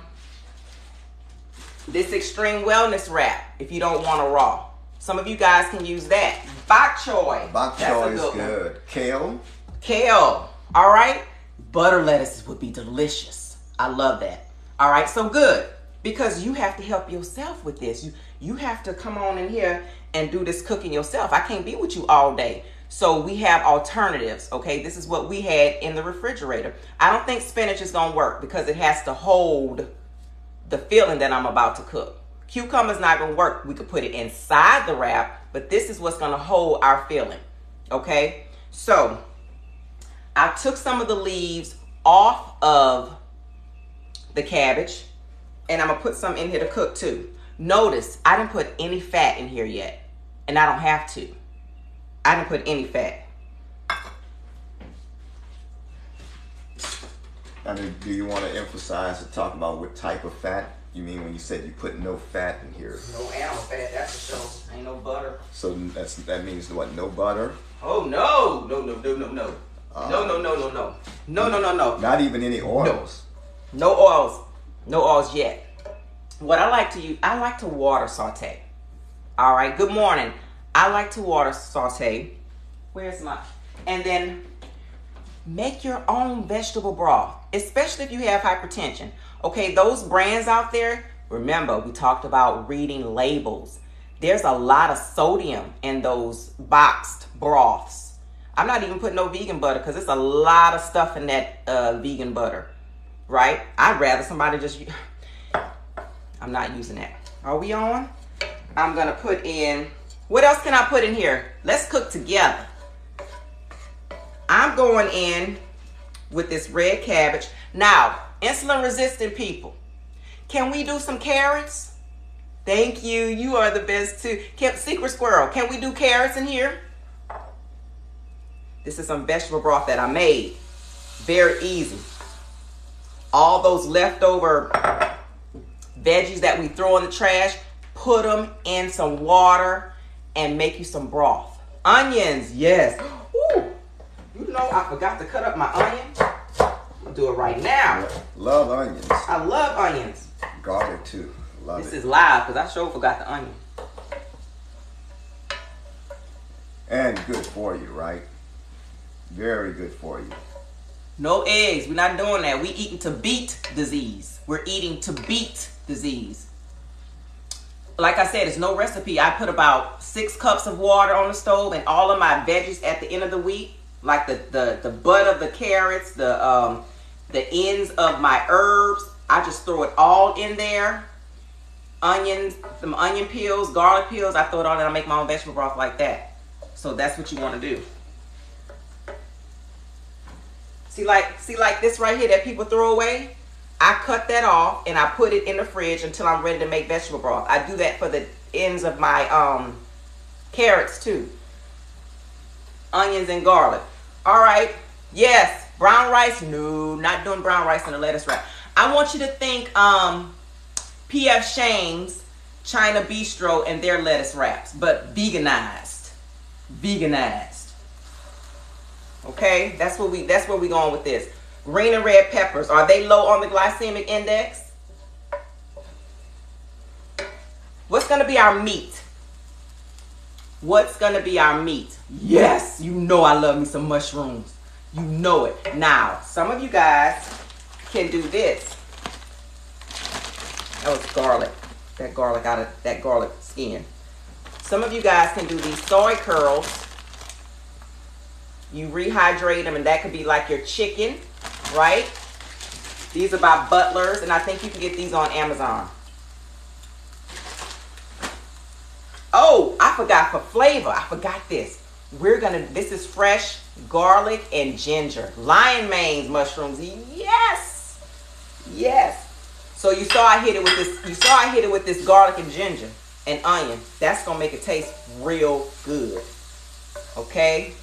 this extreme wellness wrap if you don't want a raw. Some of you guys can use that. Bok choy. Bok choy is good. Kale. Kale. All right. Butter lettuces would be delicious. I love that. All right. So good, because you have to help yourself with this. You you have to come on in here and do this cooking yourself. I can't be with you all day. So we have alternatives, okay? This is what we had in the refrigerator. I don't think spinach is gonna work because it has to hold the filling that I'm about to cook. Cucumber's not gonna work. We could put it inside the wrap, but this is what's gonna hold our filling, okay? So I took some of the leaves off of the cabbage, and I'm gonna put some in here to cook too. Notice, I didn't put any fat in here yet, and I don't have to. I didn't put any fat. I mean, do you want to emphasize and talk about what type of fat? You mean when you said you put no fat in here? No animal fat, that's for sure. Ain't no butter. So that's that means what? No butter? Oh no! No no no no no! Uh, no no no no no! No no no no! Not even any oils. No, no oils. No oils yet. What I like to use, I like to water saute. All right. Good morning. I like to water saute. Where's my? And then make your own vegetable broth, especially if you have hypertension. Okay, those brands out there, remember we talked about reading labels. There's a lot of sodium in those boxed broths. I'm not even putting no vegan butter because it's a lot of stuff in that uh, vegan butter, right? I'd rather somebody just, I'm not using that. Are we on? I'm gonna put in, what else can I put in here? Let's cook together. I'm going in with this red cabbage. Now, insulin resistant people. Can we do some carrots? Thank you. You are the best too. Kept Secret Squirrel. Can we do carrots in here? This is some vegetable broth that I made. Very easy. All those leftover veggies that we throw in the trash, put them in some water and make you some broth. Onions, yes. Ooh, you know I forgot to cut up my onion. I'll do it right now. Love onions. I love onions. Garlic too. Love it. This is live because I sure forgot the onion. And good for you, right? Very good for you. No eggs. We're not doing that. We're eating to beat disease. We're eating to beat disease. Like I said, it's no recipe. I put about six cups of water on the stove and all of my veggies at the end of the week, like the, the, the butt of the carrots, the, um, the ends of my herbs. I just throw it all in there. Onions, some onion peels, garlic peels. I throw it all in. I make my own vegetable broth like that. So that's what you want to do. See like, see like this right here that people throw away? I cut that off and I put it in the fridge until I'm ready to make vegetable broth. I do that for the ends of my um, carrots too. Onions and garlic. All right. Yes. Brown rice. No, not doing brown rice in the lettuce wrap. I want you to think um, P F Chang's China Bistro and their lettuce wraps, but veganized. Veganized. Okay, that's what we that's where we going with this. Green and red peppers, are they low on the glycemic index? What's gonna be our meat? What's gonna be our meat? Yes, you know I love me some mushrooms. You know it. Now, some of you guys can do this. That was garlic. That garlic out of that garlic skin. Some of you guys can do these soy curls. You rehydrate them, and that could be like your chicken, right? These are by Butler's, and I think you can get these on Amazon. Oh, I forgot for flavor. I forgot this. We're gonna, this is fresh garlic and ginger. Lion manes mushrooms, yes! Yes! So you saw I hit it with this, you saw I hit it with this garlic and ginger and onion. That's gonna make it taste real good, okay?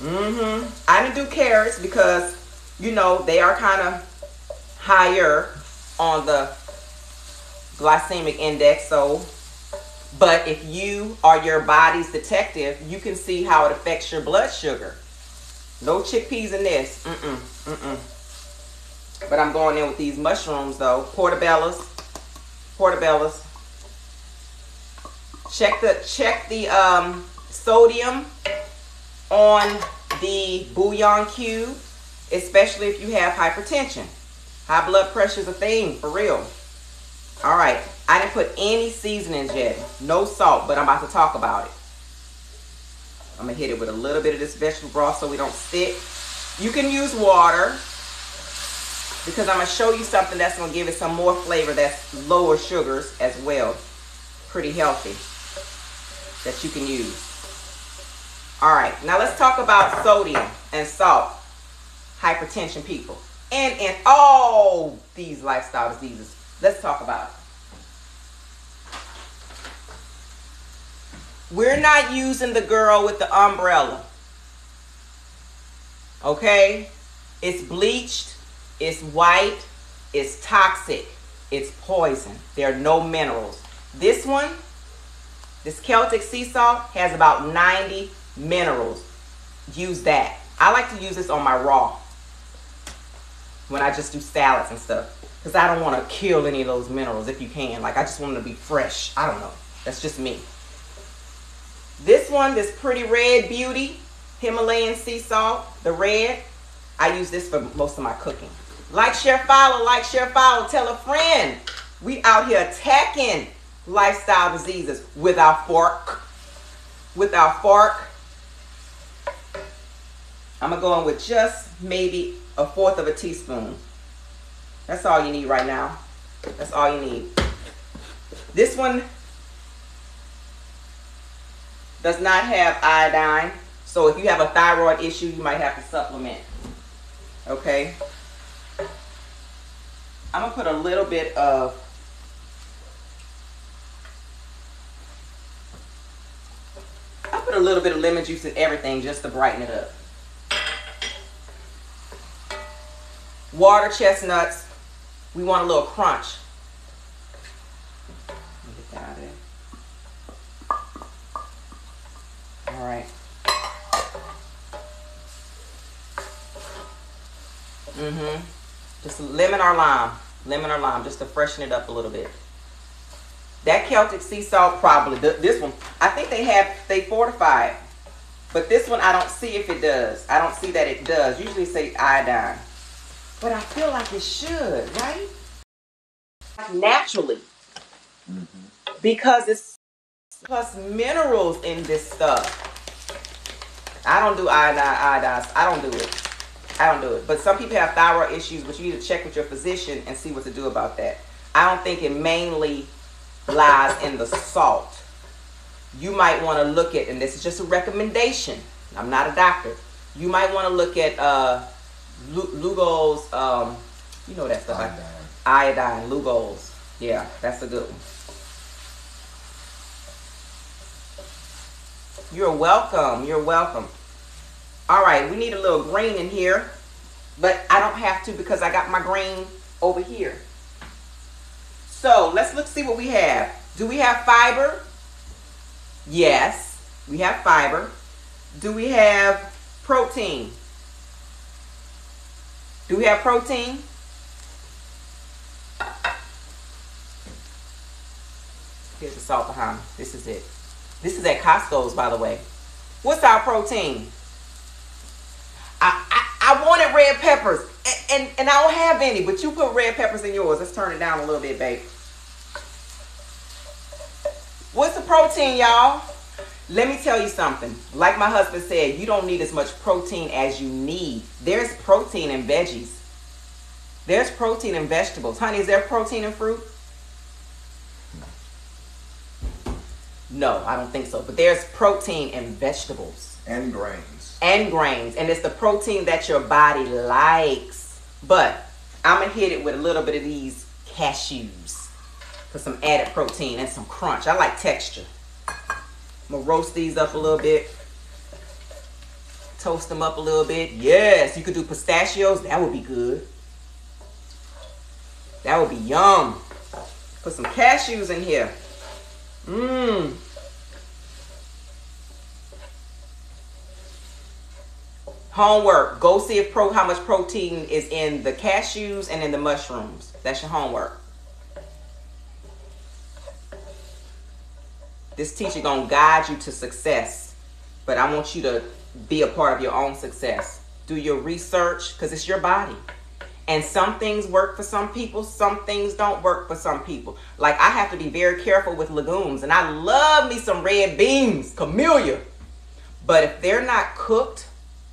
Mm-hmm. I didn't do carrots because, you know, they are kind of higher on the glycemic index. So, but if you are your body's detective, you can see how it affects your blood sugar. No chickpeas in this. Mm-mm, mm-mm. But I'm going in with these mushrooms, though. Portobello's. Portobello's. Check the, check the um, sodium on the bouillon cube, especially if you have hypertension. High blood pressure is a thing, for real. All right, I didn't put any seasonings yet. No salt, but I'm about to talk about it. I'm gonna hit it with a little bit of this vegetable broth so we don't stick. You can use water because I'm gonna show you something that's gonna give it some more flavor that's lower sugars as well. Pretty healthy that you can use. All right, now let's talk about sodium and salt, hypertension people, and in all these lifestyle diseases. Let's talk about it. We're not using the girl with the umbrella, okay? It's bleached, it's white, it's toxic, it's poison. There are no minerals. This one, this Celtic sea salt, has about ninety minerals. Use that. I like to use this on my raw when I just do salads and stuff because I don't want to kill any of those minerals if you can. Like I just want them to be fresh. I don't know. That's just me. This one, this Pretty Red Beauty Himalayan sea salt, the red. I use this for most of my cooking. Like, share, follow. Like, share, follow. Tell a friend. We out here attacking lifestyle diseases with our fork. With our fork. I'm going to go in with just maybe a fourth of a teaspoon. That's all you need right now. That's all you need. This one does not have iodine. So if you have a thyroid issue, you might have to supplement. Okay. I'm gonna put a little bit of I put a little bit of lemon juice in everything just to brighten it up. Water chestnuts. We want a little crunch. Get that out of there. All right. Mm-hmm. Just lemon or lime. Lemon or lime, just to freshen it up a little bit. That Celtic sea salt, probably. This one, I think they have, they fortified. But this one, I don't see if it does. I don't see that it does. Usually say iodine. But I feel like it should, right? Naturally. Mm-hmm. Because it's plus minerals in this stuff. I don't do iodine, iodine. I don't do it. I don't do it. But some people have thyroid issues, but you need to check with your physician and see what to do about that. I don't think it mainly lies in the salt. You might want to look at, and this is just a recommendation. I'm not a doctor. You might want to look at uh, Lugol's, um, you know that stuff. Iodine. Like that. Iodine, Lugol's. Yeah, that's a good one. You're welcome. You're welcome. All right, we need a little green in here, but I don't have to because I got my green over here. So let's look see what we have. Do we have fiber? Yes, we have fiber. Do we have protein? Do we have protein? Here's the salt behind me. This is it. This is at Costco's, by the way. What's our protein? I, I, I wanted red peppers, and, and, and I don't have any, but you put red peppers in yours. Let's turn it down a little bit, babe. What's the protein, y'all? Let me tell you something. Like my husband said, you don't need as much protein as you need. There's protein in veggies. There's protein in vegetables. Honey, is there protein in fruit? No, I don't think so. But there's protein in vegetables. And grains. And grains, and it's the protein that your body likes. But I'm gonna hit it with a little bit of these cashews for some added protein and some crunch. I like texture. I'm gonna roast these up a little bit, toast them up a little bit. Yes, you could do pistachios. That would be good. That would be yum. Put some cashews in here. Mmm. Homework, go see if pro, how much protein is in the cashews and in the mushrooms. That's your homework. This teacher gonna guide you to success, but I want you to be a part of your own success. Do your research, because it's your body. And some things work for some people, some things don't work for some people. Like I have to be very careful with legumes, and I love me some red beans, camellia. But if they're not cooked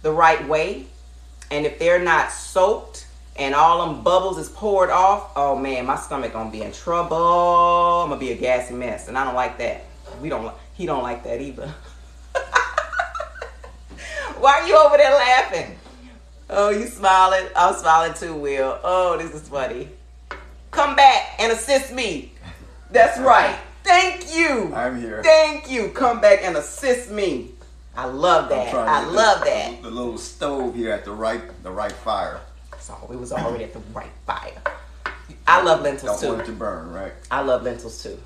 the right way, and if they're not soaked and all them bubbles is poured off, oh man, my stomach gonna be in trouble. I'm gonna be a gassy mess, and I don't like that. We don't like, he don't like that either. Why are you over there laughing? Oh, you smiling? I'm smiling too, Will. Oh, this is funny. Come back and assist me. That's right. Thank you. I'm here. Thank you. Come back and assist me. I love that. I love that. The little stove here at the right, the right fire. So it was already at the right fire. I love lentils too. Don't want it to burn, right? I love lentils too.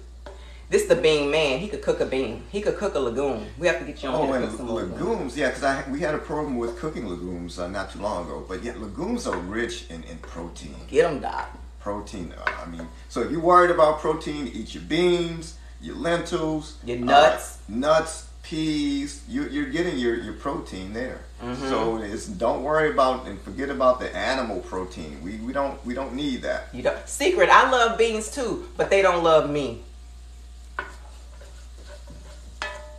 This is the bean man. He could cook a bean. He could cook a legume. We have to get you on. Oh, and cook some legumes, legumes. Yeah, because I we had a problem with cooking legumes uh, not too long ago. But yet legumes are rich in, in protein. Get them, Doc. Protein. Uh, I mean, so if you're worried about protein, eat your beans, your lentils, your nuts, uh, nuts. peas, you, you're getting your, your protein there. Mm-hmm. So it's, don't worry about and forget about the animal protein. We we don't we don't need that. You don't. Secret, I love beans too, but they don't love me.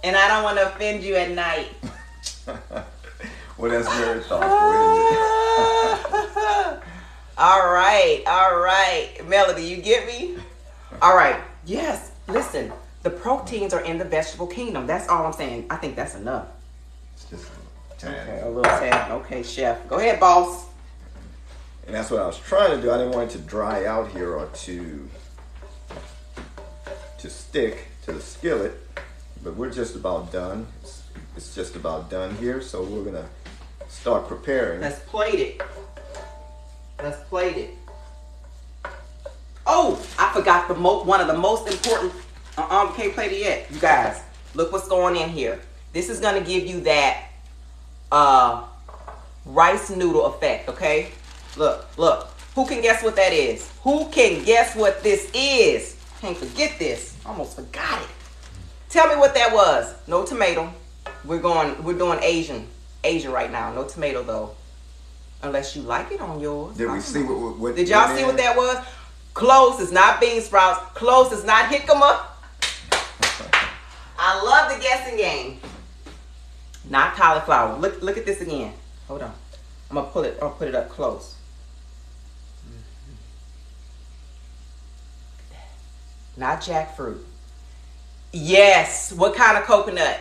And I don't want to offend you at night. Well, that's very thoughtful, isn't it? All right, all right. Melody, you get me? All right, yes, listen. The proteins are in the vegetable kingdom. That's all I'm saying. I think that's enough. It's just a tad. Okay, a little tad. Okay, chef. Go ahead, boss. And that's what I was trying to do. I didn't want it to dry out here or to to stick to the skillet, but we're just about done. It's, it's just about done here, so we're gonna start preparing. Let's plate it. Let's plate it. Oh, I forgot the mo one of the most important. Uh-uh, we can't plate it yet, you guys. Look what's going in here. This is gonna give you that uh, rice noodle effect, okay? Look, look. Who can guess what that is? Who can guess what this is? Can't forget this. Almost forgot it. Tell me what that was. No tomato. We're going. We're doing Asian, Asia right now. No tomato though, unless you like it on yours. Did we see what? what, what Did y'all see what that was? Cloves is not bean sprouts. Cloves is not jicama. I love the guessing game. Not cauliflower. Look, look at this again. Hold on. I'm gonna pull it. I'll put it up close. Not jackfruit. Yes. What kind of coconut?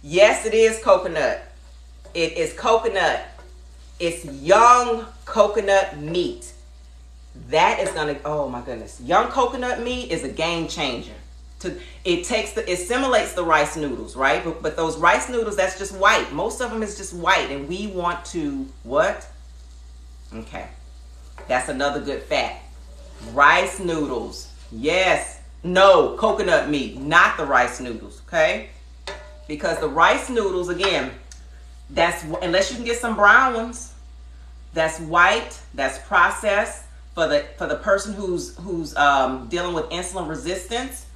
Yes, it is coconut. It is coconut. It's young coconut meat. That is gonna, oh my goodness. Young coconut meat is a game changer. To, it takes the, it simulates the rice noodles, right? But, but those rice noodles, that's just white. Most of them is just white, and we want to, what? Okay. That's another good fact. Rice noodles. Yes. No, coconut meat, not the rice noodles, okay? Because the rice noodles, again, that's, unless you can get some brown ones, that's white, that's processed. For the for the person who's who's um, dealing with insulin resistance,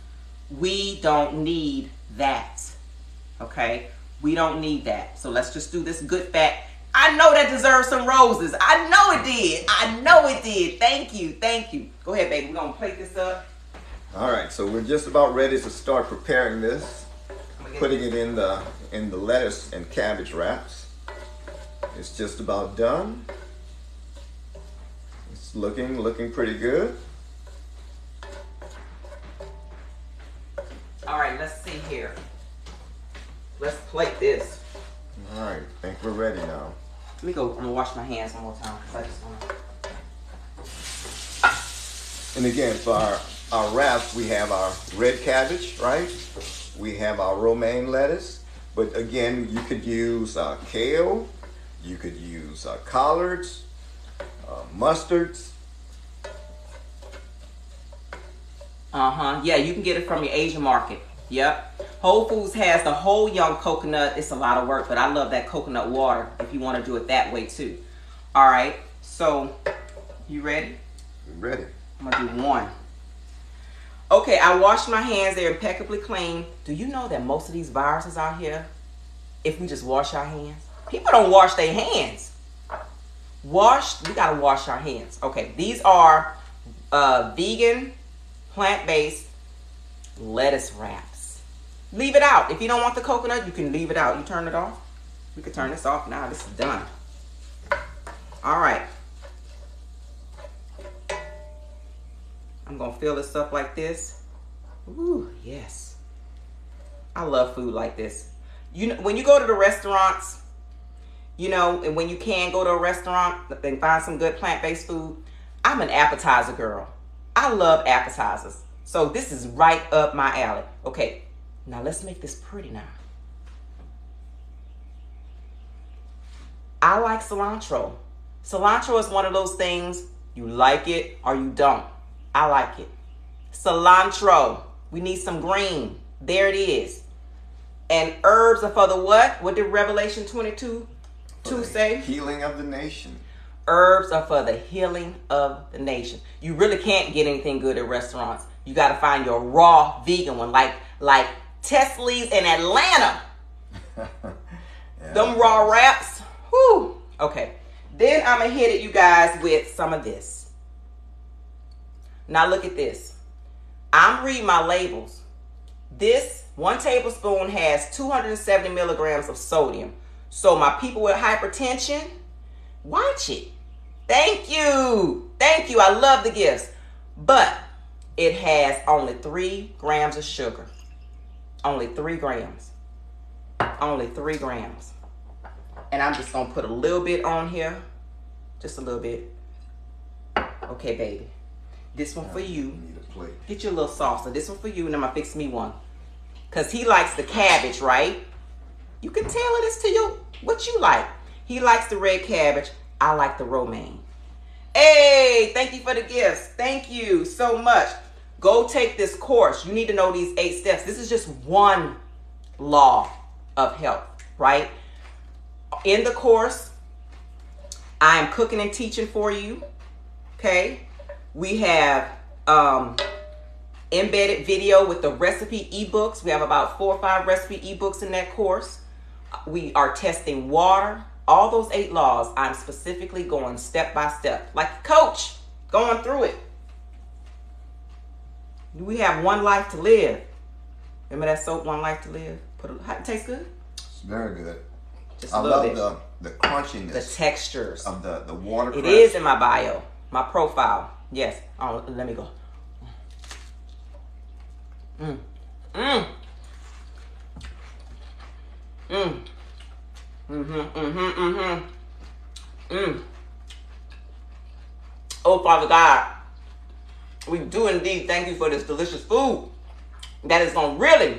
we don't need that, okay? We don't need that. So let's just do this good fat. I know that deserves some roses. I know it did. I know it did. Thank you, thank you. Go ahead, baby. We're gonna plate this up. All right, so we're just about ready to start preparing this, putting it in the in the lettuce and cabbage wraps. It's just about done. It's looking looking pretty good. All right, let's see here. Let's plate this. All right, I think we're ready now. Let me go. I'm gonna wash my hands one more time because I just want to. And again, for our Our wraps, we have our red cabbage, right? We have our romaine lettuce, but again, you could use uh, kale, you could use uh, collards, uh, mustards. Uh-huh, yeah, you can get it from your Asian market, yep. Whole Foods has the whole young coconut. It's a lot of work, but I love that coconut water if you want to do it that way too. All right, so you ready? I'm ready. I'm gonna do one. Okay, I washed my hands. They're impeccably clean. Do you know that most of these viruses out here, if we just wash our hands? People don't wash their hands. Wash, we gotta wash our hands. Okay, these are uh, vegan, plant-based lettuce wraps. Leave it out. If you don't want the coconut, you can leave it out. You turn it off. We could turn this off now. This is done. All right. I'm gonna fill this up like this. Ooh, yes. I love food like this. You know, when you go to the restaurants, you know, and when you can go to a restaurant and find some good plant-based food, I'm an appetizer girl. I love appetizers. So this is right up my alley. Okay, now let's make this pretty now. I like cilantro. Cilantro is one of those things, you like it or you don't. I like it. Cilantro. We need some green. There it is. And herbs are for the what? What did Revelation twenty-two two say? Healing of the nation. Herbs are for the healing of the nation. You really can't get anything good at restaurants. You got to find your raw vegan one, like like Tesley's in Atlanta. Yeah. Them raw wraps. Whew. Okay. Then I'm going to hit it, you guys, with some of this. Now look at this. I'm reading my labels. This one tablespoon has two hundred seventy milligrams of sodium. So my people with hypertension, watch it. Thank you. Thank you. I love the gifts. But it has only three grams of sugar. Only three grams. Only three grams. And I'm just going to put a little bit on here. Just a little bit. okay, baby, this one for you. Get your little salsa. This one for you, and I'm gonna fix me one. Cause he likes the cabbage, right? You can tailor this to you, what you like. He likes the red cabbage. I like the romaine. Hey, thank you for the gifts. Thank you so much. Go take this course. You need to know these eight steps. This is just one law of health, right? In the course, I am cooking and teaching for you, okay? We have um, embedded video with the recipe ebooks. We have about four or five recipe ebooks in that course. We are testing water. All those eight laws, I'm specifically going step by step, like coach, going through it. We have one life to live. Remember that soap, One Life to Live? Put a, it tastes good? It's very good. Just I love bit. the the crunchiness. The textures. Of the, the water crunch. It is in my bio, my profile. Yes. Oh, let me go. Mmm. Mmm. Mmm. Mm-hmm, mm-hmm, mm-hmm. Mmm. Oh, Father God, we do indeed thank you for this delicious food that is going to really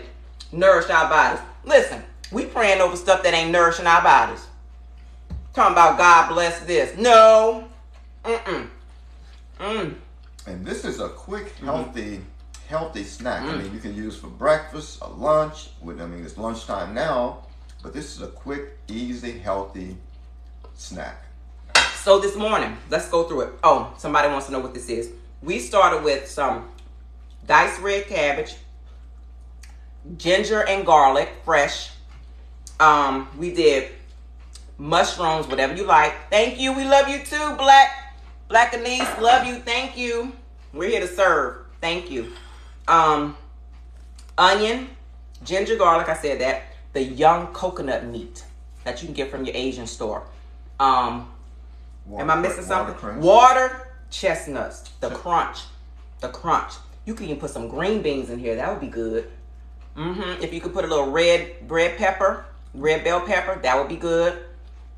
nourish our bodies. Listen, we praying over stuff that ain't nourishing our bodies. Talking about God bless this. No. Mm-mm. Mm. And this is a quick, healthy, mm-hmm. healthy snack. Mm. I mean, you can use for breakfast, a lunch. With, I mean, it's lunchtime now. But this is a quick, easy, healthy snack. So this morning, let's go through it. Oh, somebody wants to know what this is. We started with some diced red cabbage, ginger and garlic, fresh. Um, we did mushrooms, whatever you like. Thank you. We love you too, Black. Black Anise, love you. Thank you. We're here to serve. Thank you. Um, onion, ginger, garlic. I said that. The young coconut meat that you can get from your Asian store. Um, water, am I missing something? Water, water chestnuts. The crunch. The crunch. You can even put some green beans in here. That would be good. Mm-hmm. If you could put a little red red pepper, red bell pepper, that would be good.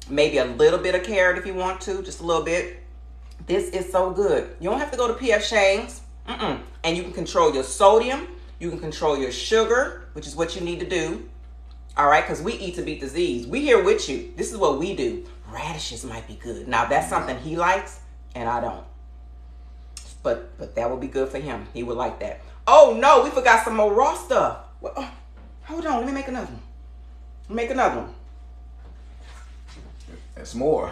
Maybe a little bit of carrot if you want to. Just a little bit. This is so good. You don't have to go to P F Chang's. Mm-mm. And you can control your sodium. You can control your sugar, which is what you need to do. All right, because we eat to beat disease. We here with you. This is what we do. Radishes might be good. Now, that's something he likes, and I don't. But but that would be good for him. He would like that. Oh, no, we forgot some more raw stuff. Well, oh, hold on. Let me make another one. Make another one. That's more.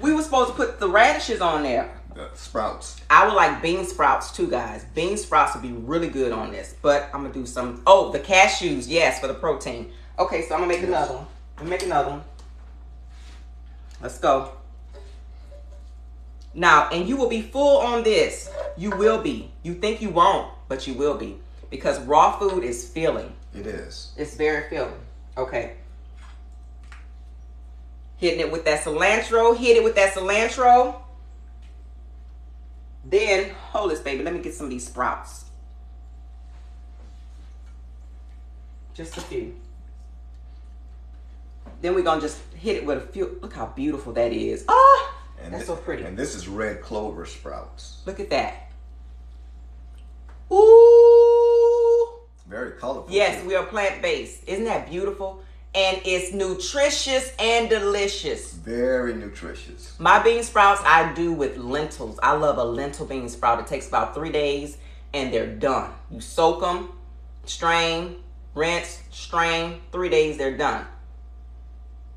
We were supposed to put the radishes on there. The sprouts. I would like bean sprouts too, guys. Bean sprouts would be really good on this. But I'm going to do some. Oh, the cashews. Yes, for the protein. Okay, so I'm going to make yes. another one. I'm going to make another one. Let's go. Now, and you will be full on this. You will be. You think you won't, but you will be. Because raw food is filling. It is. It's very filling. Okay. Hitting it with that cilantro. Hit it with that cilantro. Then, hold this, baby. Let me get some of these sprouts. Just a few. Then we're going to just hit it with a few. Look how beautiful that is. Oh, and that's so pretty. And this is red clover sprouts. Look at that. Ooh. Very colorful. Yes, we are plant-based. Isn't that beautiful? And it's nutritious and delicious. Very nutritious. My bean sprouts I do with lentils. I love a lentil bean sprout. It takes about three days and they're done. You soak them, strain, rinse, strain. Three days, they're done.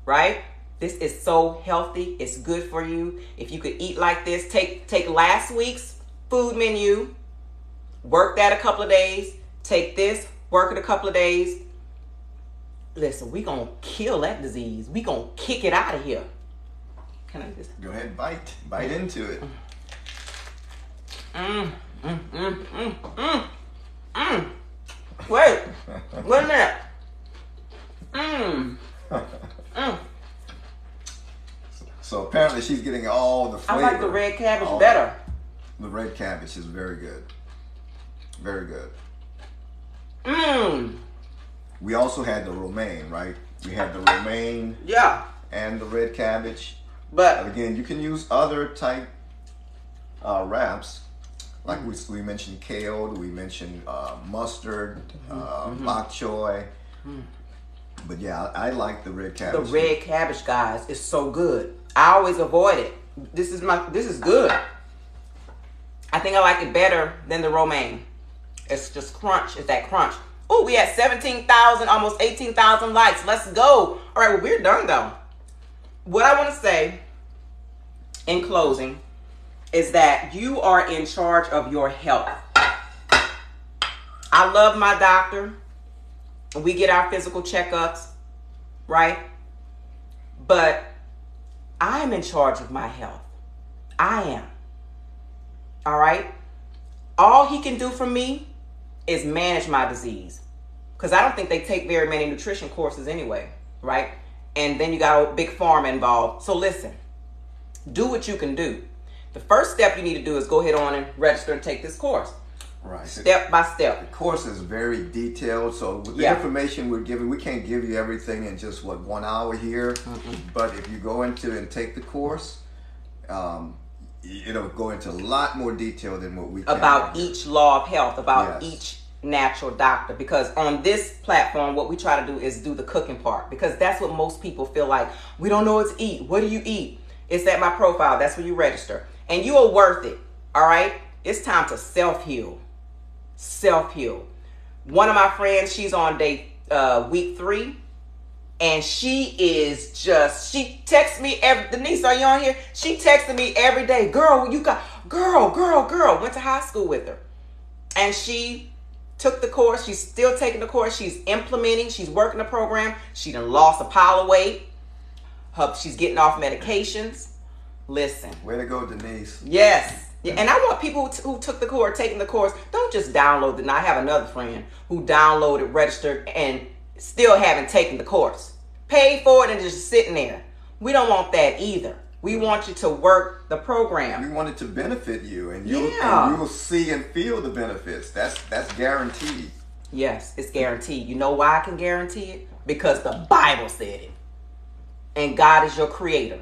Right? This is so healthy. It's good for you. If you could eat like this, take, take last week's food menu, work that a couple of days, take this, work it a couple of days. Listen, we gonna kill that disease. We gonna kick it out of here. Can I just go ahead and bite, bite into it? Mm, mm, mm, mm, mm, mm. Wait, wait a minute. Mm, mm. So apparently she's getting all the flavor. I like the red cabbage all better. The red cabbage is very good. Very good. Mmm. We also had the romaine, right? We had the romaine, yeah, and the red cabbage. But again, you can use other type uh, wraps, like we, we mentioned kale, we mentioned uh, mustard, uh, mm-hmm. bok choy. Mm. But yeah, I, I like the red cabbage. The red cabbage, guys, is so good. I always avoid it. This is my. This is good. I think I like it better than the romaine. It's just crunch. It's that crunch. Oh, we had seventeen thousand, almost eighteen thousand likes. Let's go. All right, well, we're done, though. What I want to say in closing is that you are in charge of your health. I love my doctor. We get our physical checkups, right? But I'm in charge of my health. I am. All right? All he can do for me is manage my disease. Because I don't think they take very many nutrition courses anyway, right? And then you got a big pharma involved. So listen, do what you can do. The first step you need to do is go ahead on and register and take this course. Right. Step by step. The course is very detailed. So with the yeah. information we're giving, we can't give you everything in just, what, one hour here. Mm-mm. But if you go into and take the course, um, it'll go into a lot more detail than what we can. About each law of health, about yes. each natural doctor. Because on this platform, what we try to do is do the cooking part. Because that's what most people feel like. We don't know what to eat. What do you eat? It's at my profile. That's where you register. And you are worth it. All right? It's time to self-heal. Self-heal. One of my friends, she's on day uh, week three. And she is just, she texts me, every, Denise, are you on here? She texted me every day. Girl, you got, girl, girl, girl. Went to high school with her. And she took the course. She's still taking the course. She's implementing. She's working the program. She done lost a pile of weight. Her, she's getting off medications. Listen. Way to go, Denise. Yes. Yeah, and I want people who, t- who took the course, taking the course, don't just download it. And I have another friend who downloaded, registered, and still haven't taken the course. Paid for it and just sitting there. We don't want that either. We want you to work the program. We want it to benefit you, and you'll, yeah. and you'll see and feel the benefits. That's that's guaranteed. Yes, it's guaranteed. You know why I can guarantee it? Because the Bible said it. And God is your creator.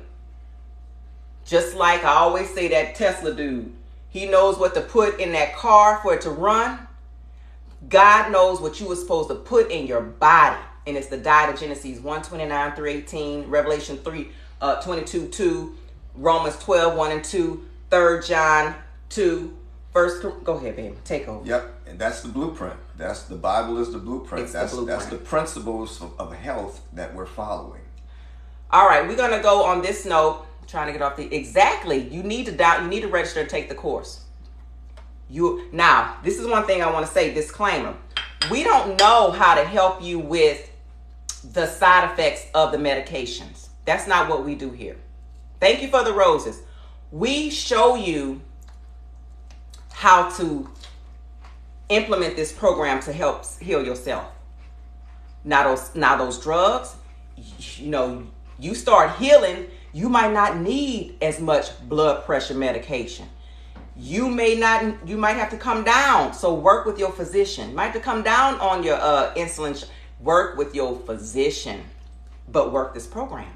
Just like I always say, that Tesla dude, he knows what to put in that car for it to run. God knows what you were supposed to put in your body. And it's the diet of Genesis one twenty-nine through eighteen, Revelation three, uh, twenty-two two, Romans twelve, one and two, Third John two, First. Go ahead, baby. Take over. Yep. And that's the blueprint. That's the Bible is the blueprint. It's that's the blueprint. That's the principles of, of health that we're following. All right. We're going to go on this note. Trying to get off the exactly. You need to doubt. You need to register and take the course. You now. This is one thing I want to say. Disclaimer: we don't know how to help you with the side effects of the medications. That's not what we do here. Thank you for the roses. We show you how to implement this program to help heal yourself. Now those, now those drugs. You know, you start healing. You might not need as much blood pressure medication. You may not, you might have to come down. So work with your physician. You might have to come down on your uh, insulin. Work with your physician, but work this program.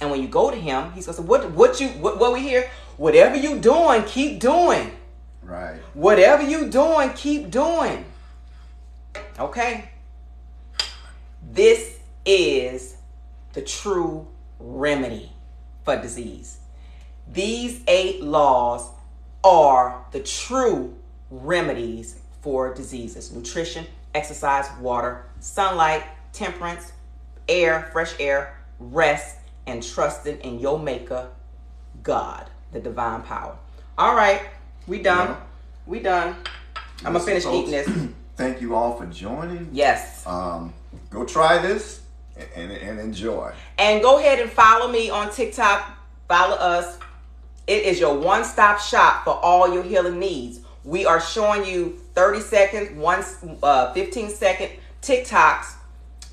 And when you go to him, he's going to say, what, what you, what, what we hear? Whatever you doing, keep doing. Right. Whatever you doing, keep doing. Okay. This is the true remedy for disease. These eight laws are the true remedies for diseases: nutrition, exercise, water, sunlight, temperance, air, fresh air, rest, and trusting in your maker, God, the divine power. All right, we done. Yeah. We done. Yes, I'm gonna finish folks, eating this. Thank you all for joining. Yes. Um, go try this. And, and enjoy. And go ahead and follow me on TikTok. Follow us. It is your one-stop shop for all your healing needs. We are showing you thirty second, one, uh, fifteen second TikToks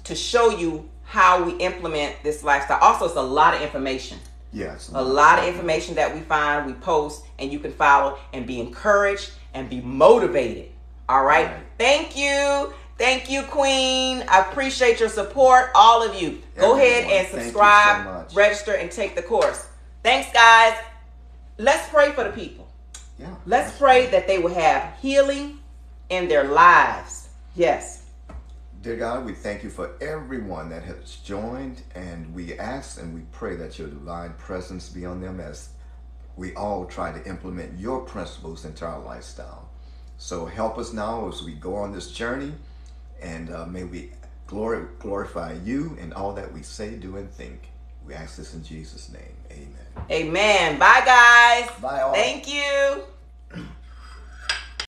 to show you how we implement this lifestyle. Also, it's a lot of information. Yes. A lot of information that we find, we post, and you can follow and be encouraged and be motivated. All right. All right. Thank you. Thank you, Queen. I appreciate your support, all of you. Go Everyone, ahead and subscribe, so register, and take the course. Thanks, guys. Let's pray for the people. Yeah. Let's pray that they will have healing in their lives. Yes. Dear God, we thank you for everyone that has joined, and we ask and we pray that your divine presence be on them as we all try to implement your principles into our lifestyle. So help us now as we go on this journey, and uh, may we glory, glorify you in all that we say, do, and think. We ask this in Jesus' name. Amen. Amen. Bye, guys. Bye, all.